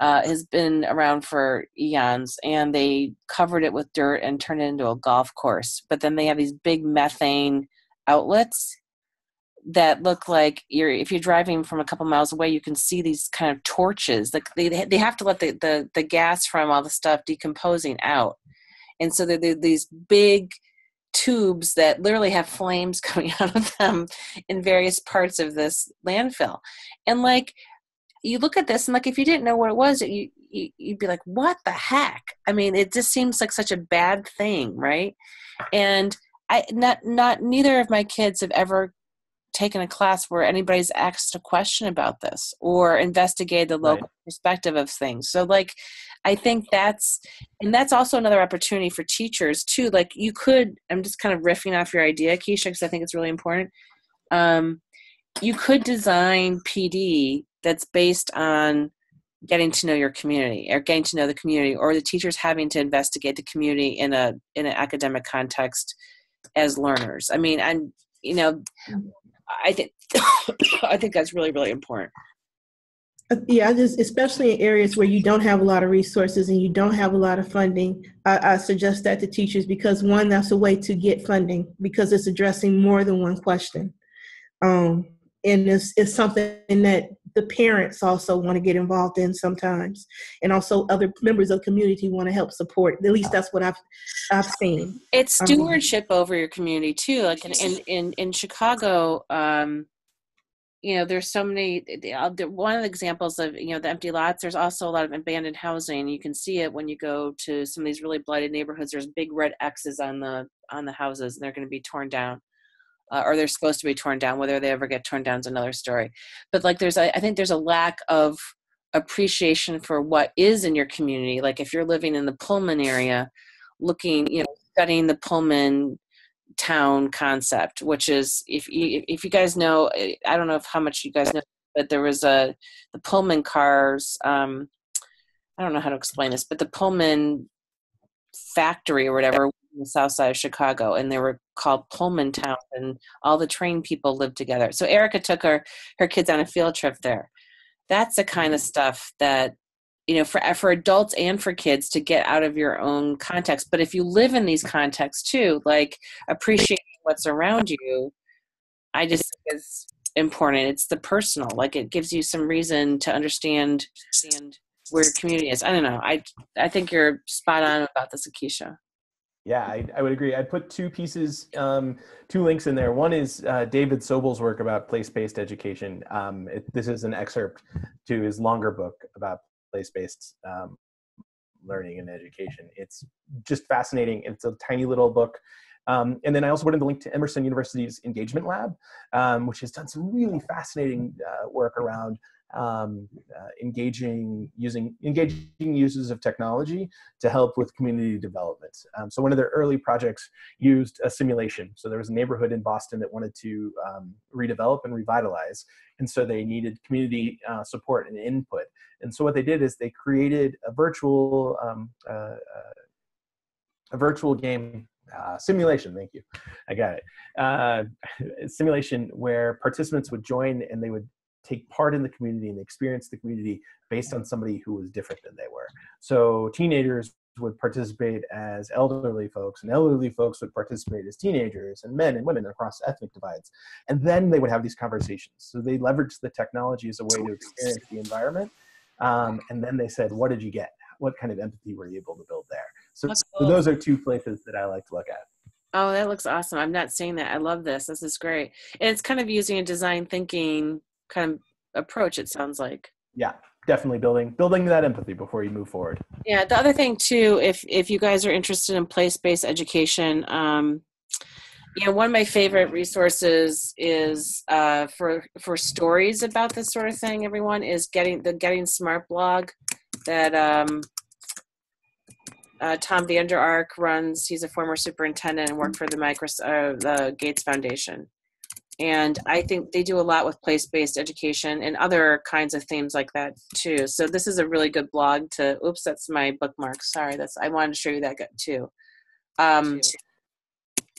has been around for eons, and they covered it with dirt and turned it into a golf course. But then they have these big methane outlets that look like, if you're driving from a couple miles away, you can see these kind of torches. Like they have to let the gas from all the stuff decomposing out. And so they're these big tubes that literally have flames coming out of them in various parts of this landfill. And like, you look at this and like, if you didn't know what it was, you'd be like, what the heck? I mean, it just seems like such a bad thing, right? And neither of my kids have ever taken a class where anybody's asked a question about this or investigated the local perspective of things. So like, I think that's also another opportunity for teachers too. Like you could, I'm just kind of riffing off your idea, Akesha, because I think it's really important. You could design PD that's based on getting to know your community or getting to know the community, or the teachers having to investigate the community in an academic context as learners. I mean, I think that's really, really important. Yeah, especially in areas where you don't have a lot of resources and you don't have a lot of funding, I suggest that to teachers, because one, that's a way to get funding because it's addressing more than one question. And it's something that the parents also want to get involved in sometimes. And also other members of the community want to help support. At least that's what I've seen. It's stewardship over your community too. Like in Chicago, there's so many, one of the examples of, the empty lots, there's also a lot of abandoned housing. You can see it when you go to some of these really blighted neighborhoods. There's big red X's on the houses, and they're going to be torn down. Or they're supposed to be torn down. Whether they ever get torn down is another story. But like, I think there's a lack of appreciation for what is in your community. Like if you're living in the Pullman area, studying the Pullman town concept, which is, if you guys know, I don't know how much you guys know, but there was the Pullman cars. I don't know how to explain this, but the Pullman factory or whatever, the south side of Chicago, and they were called Pullman Town, and all the train people lived together. So Erica took her kids on a field trip there. That's the kind of stuff that, for adults and for kids to get out of your own context. But if you live in these contexts too, like appreciating what's around you, I just think is important. It's the personal, like it gives you some reason to understand where your community is. I don't know. I think you're spot on about this, Akesha. Yeah, I would agree. I'd put two links in there. One is David Sobel's work about place-based education. This is an excerpt to his longer book about place-based learning and education. It's just fascinating. It's a tiny little book. And then I also put in the link to Emerson University's Engagement Lab, which has done some really fascinating work around engaging uses of technology to help with community development. So one of their early projects used a simulation. So there was a neighborhood in Boston that wanted to redevelop and revitalize. And so they needed community support and input. And so what they did is they created a virtual game simulation, thank you. I got it. Simulation where participants would join and they would take part in the community and experience the community based on somebody who was different than they were. So teenagers would participate as elderly folks, and elderly folks would participate as teenagers, and men and women across ethnic divides. And then they would have these conversations. So they leveraged the technology as a way to experience the environment. And then they said, what did you get? what kind of empathy were you able to build there? So, so those are two places that I like to look at. Oh, that looks awesome. I'm not seeing that. I love this. This is great. And it's kind of using a design thinking kind of approach, it sounds like. Yeah, definitely building that empathy before you move forward. Yeah. The other thing too, if you guys are interested in place-based education, you know, one of my favorite resources is for stories about this sort of thing, everyone, is the Getting Smart blog that Tom Vanderark runs. He's a former superintendent and worked for the Gates Foundation. And I think they do a lot with place-based education and other kinds of themes like that too. So this is a really good blog to, oops, that's my bookmark. Sorry, I wanted to show you that too.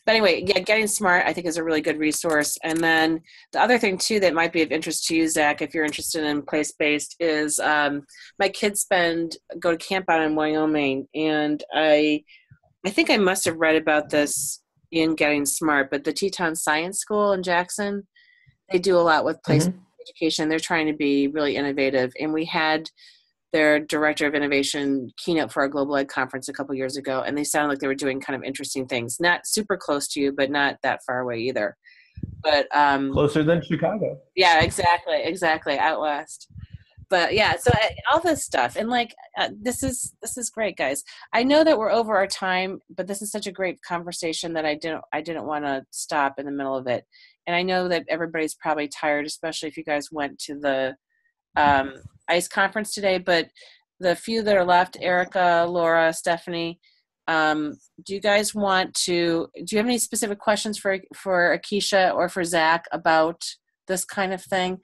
But anyway, yeah, Getting Smart, I think, is a really good resource. And then the other thing, too, that might be of interest to you, Zach, if you're interested in place-based, is my kids go to camp out in Wyoming. And I think I must have read about this in Getting Smart, but the Teton Science School in Jackson, they do a lot with place-based education. They're trying to be really innovative. And we had their director of innovation keynote for our Global Ed conference a couple years ago, and they sounded like they were doing kind of interesting things. Not super close to you, but not that far away either. But closer than Chicago. Yeah, exactly, out west. But yeah, so all this stuff, and like this is great, guys. I know that we're over our time, but this is such a great conversation that I didn't want to stop in the middle of it. And I know that everybody's probably tired, especially if you guys went to the ICE conference today, but the few that are left, Erica, Laura, Stephanie, do you have any specific questions for Akesha or for Zach about this kind of thing?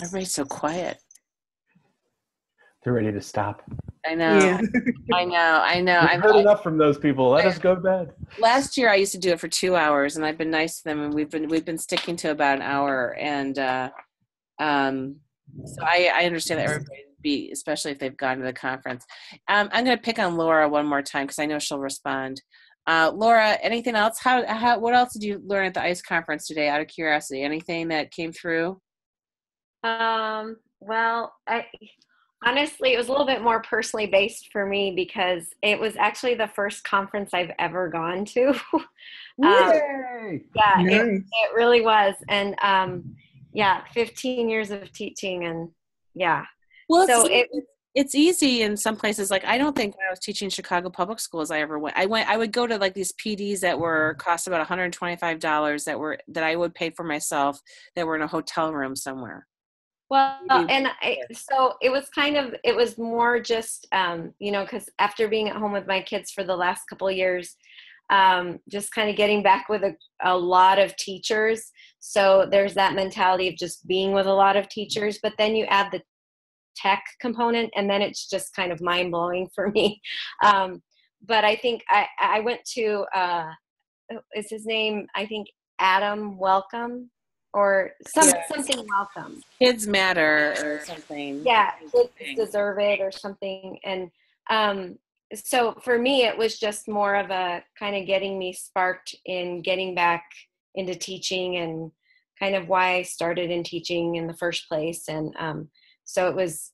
Everybody's so quiet. They're ready to stop. I know. Yeah. I know. I've heard enough from those people. Let us go to bed. Last year I used to do it for 2 hours, and I've been nice to them, and we've been sticking to about an hour. And so I understand that everybody would be, especially if they've gone to the conference. I'm going to pick on Laura one more time because I know she'll respond. Laura, anything else? What else did you learn at the ICE conference today? Out of curiosity, anything that came through? Well, honestly, it was a little bit more personally based for me because it was actually the first conference I've ever gone to. Yay! Yeah, nice. It really was. And yeah, 15 years of teaching, and yeah. Well, so it's easy in some places. Like, I don't think when I was teaching Chicago public schools, I ever went. I would go to like these PDs that were cost about $125 that I would pay for myself, that were in a hotel room somewhere. Well, and so it was it was more just, you know, because after being at home with my kids for the last couple of years, just kind of getting back with a lot of teachers. So there's that mentality of just being with a lot of teachers, but then you add the tech component, and then it's just kind of mind blowing for me. But I think I went to, is his name, I think, Adam Welcome? Or something welcome. Kids matter or something. Yeah, kids deserve it or something. And so for me, it was just more of a kind of getting me sparked in getting back into teaching, and kind of why I started in teaching in the first place. And so it was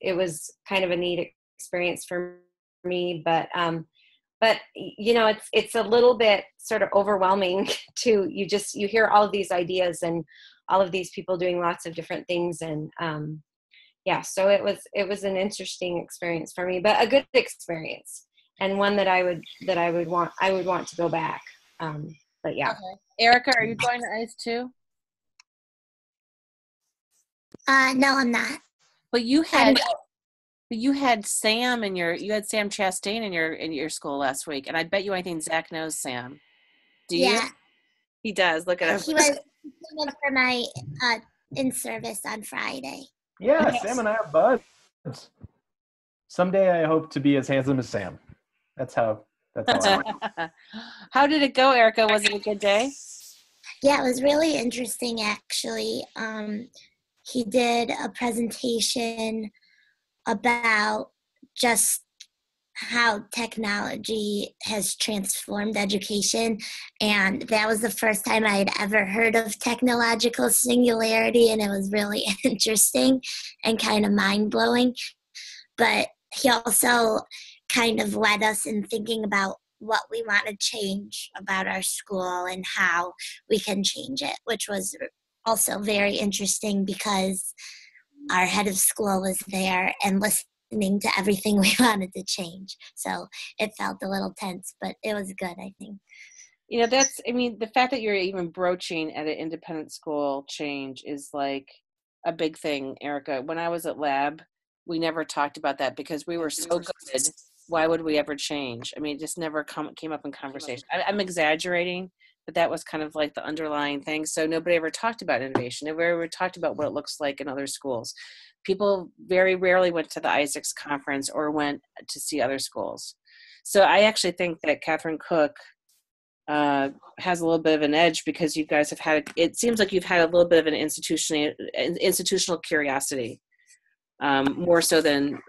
kind of a neat experience for me, but you know, it's a little bit sort of overwhelming to you hear all of these ideas and all of these people doing lots of different things. And yeah, so it was an interesting experience for me, but a good experience, and one that I would want to go back. But yeah. Okay. Erica, are you going to ICE too? No, I'm not. But you had Sam Chastain in your school last week, and I bet you anything Zach knows Sam. Do you? Yeah. He does. Look at him. He came in for my in-service on Friday. Yeah, yes. Sam and I are buds. Someday I hope to be as handsome as Sam. That's how I How did it go, Erica? Was it a good day? Yeah, it was really interesting, actually. He did a presentation about just how technology has transformed education. And that was the first time I had ever heard of technological singularity. And it was really interesting and kind of mind-blowing. But he also kind of led us in thinking about what we want to change about our school and how we can change it, which was also very interesting because our head of school was there and listening to everything we wanted to change. So it felt a little tense, but it was good, I think. You know, that's, I mean, the fact that you're even broaching at an independent school change is like a big thing, Erica. When I was at lab, we never talked about that because we were so good. Why would we ever change? I mean, it just never came up in conversation. I'm exaggerating, but that was kind of like the underlying thing. So nobody ever talked about innovation. Nobody ever talked about what it looks like in other schools. People very rarely went to the Isaacs conference or went to see other schools. So I actually think that Catherine Cook has a little bit of an edge because you guys have had, it seems like you've had a little bit of an institutional curiosity. More so than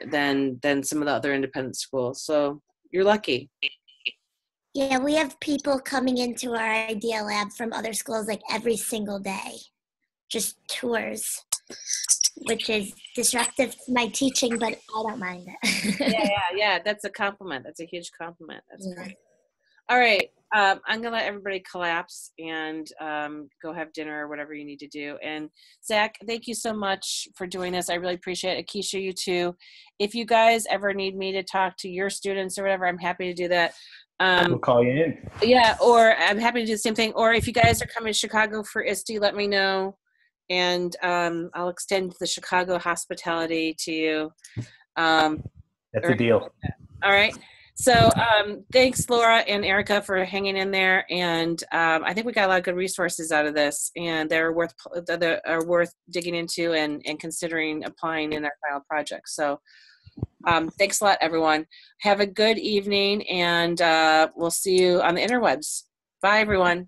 some of the other independent schools. So you're lucky. Yeah, we have people coming into our idea lab from other schools like every single day, just tours, which is disruptive to my teaching, but I don't mind it. Yeah, that's a compliment. That's a huge compliment. That's great. All right, I'm gonna let everybody collapse and go have dinner or whatever you need to do. And Zach, thank you so much for doing this. I really appreciate it. Akesha, you too. If you guys ever need me to talk to your students or whatever, I'm happy to do that. We'll call you in. Yeah, or I'm happy to do the same thing. Or if you guys are coming to Chicago for ISTE, let me know. And I'll extend the Chicago hospitality to you. That's a deal. All right. So thanks, Laura and Erica, for hanging in there. And I think we got a lot of good resources out of this, and they're worth digging into and considering applying in our final project. So thanks a lot, everyone. Have a good evening, and we'll see you on the interwebs. Bye, everyone.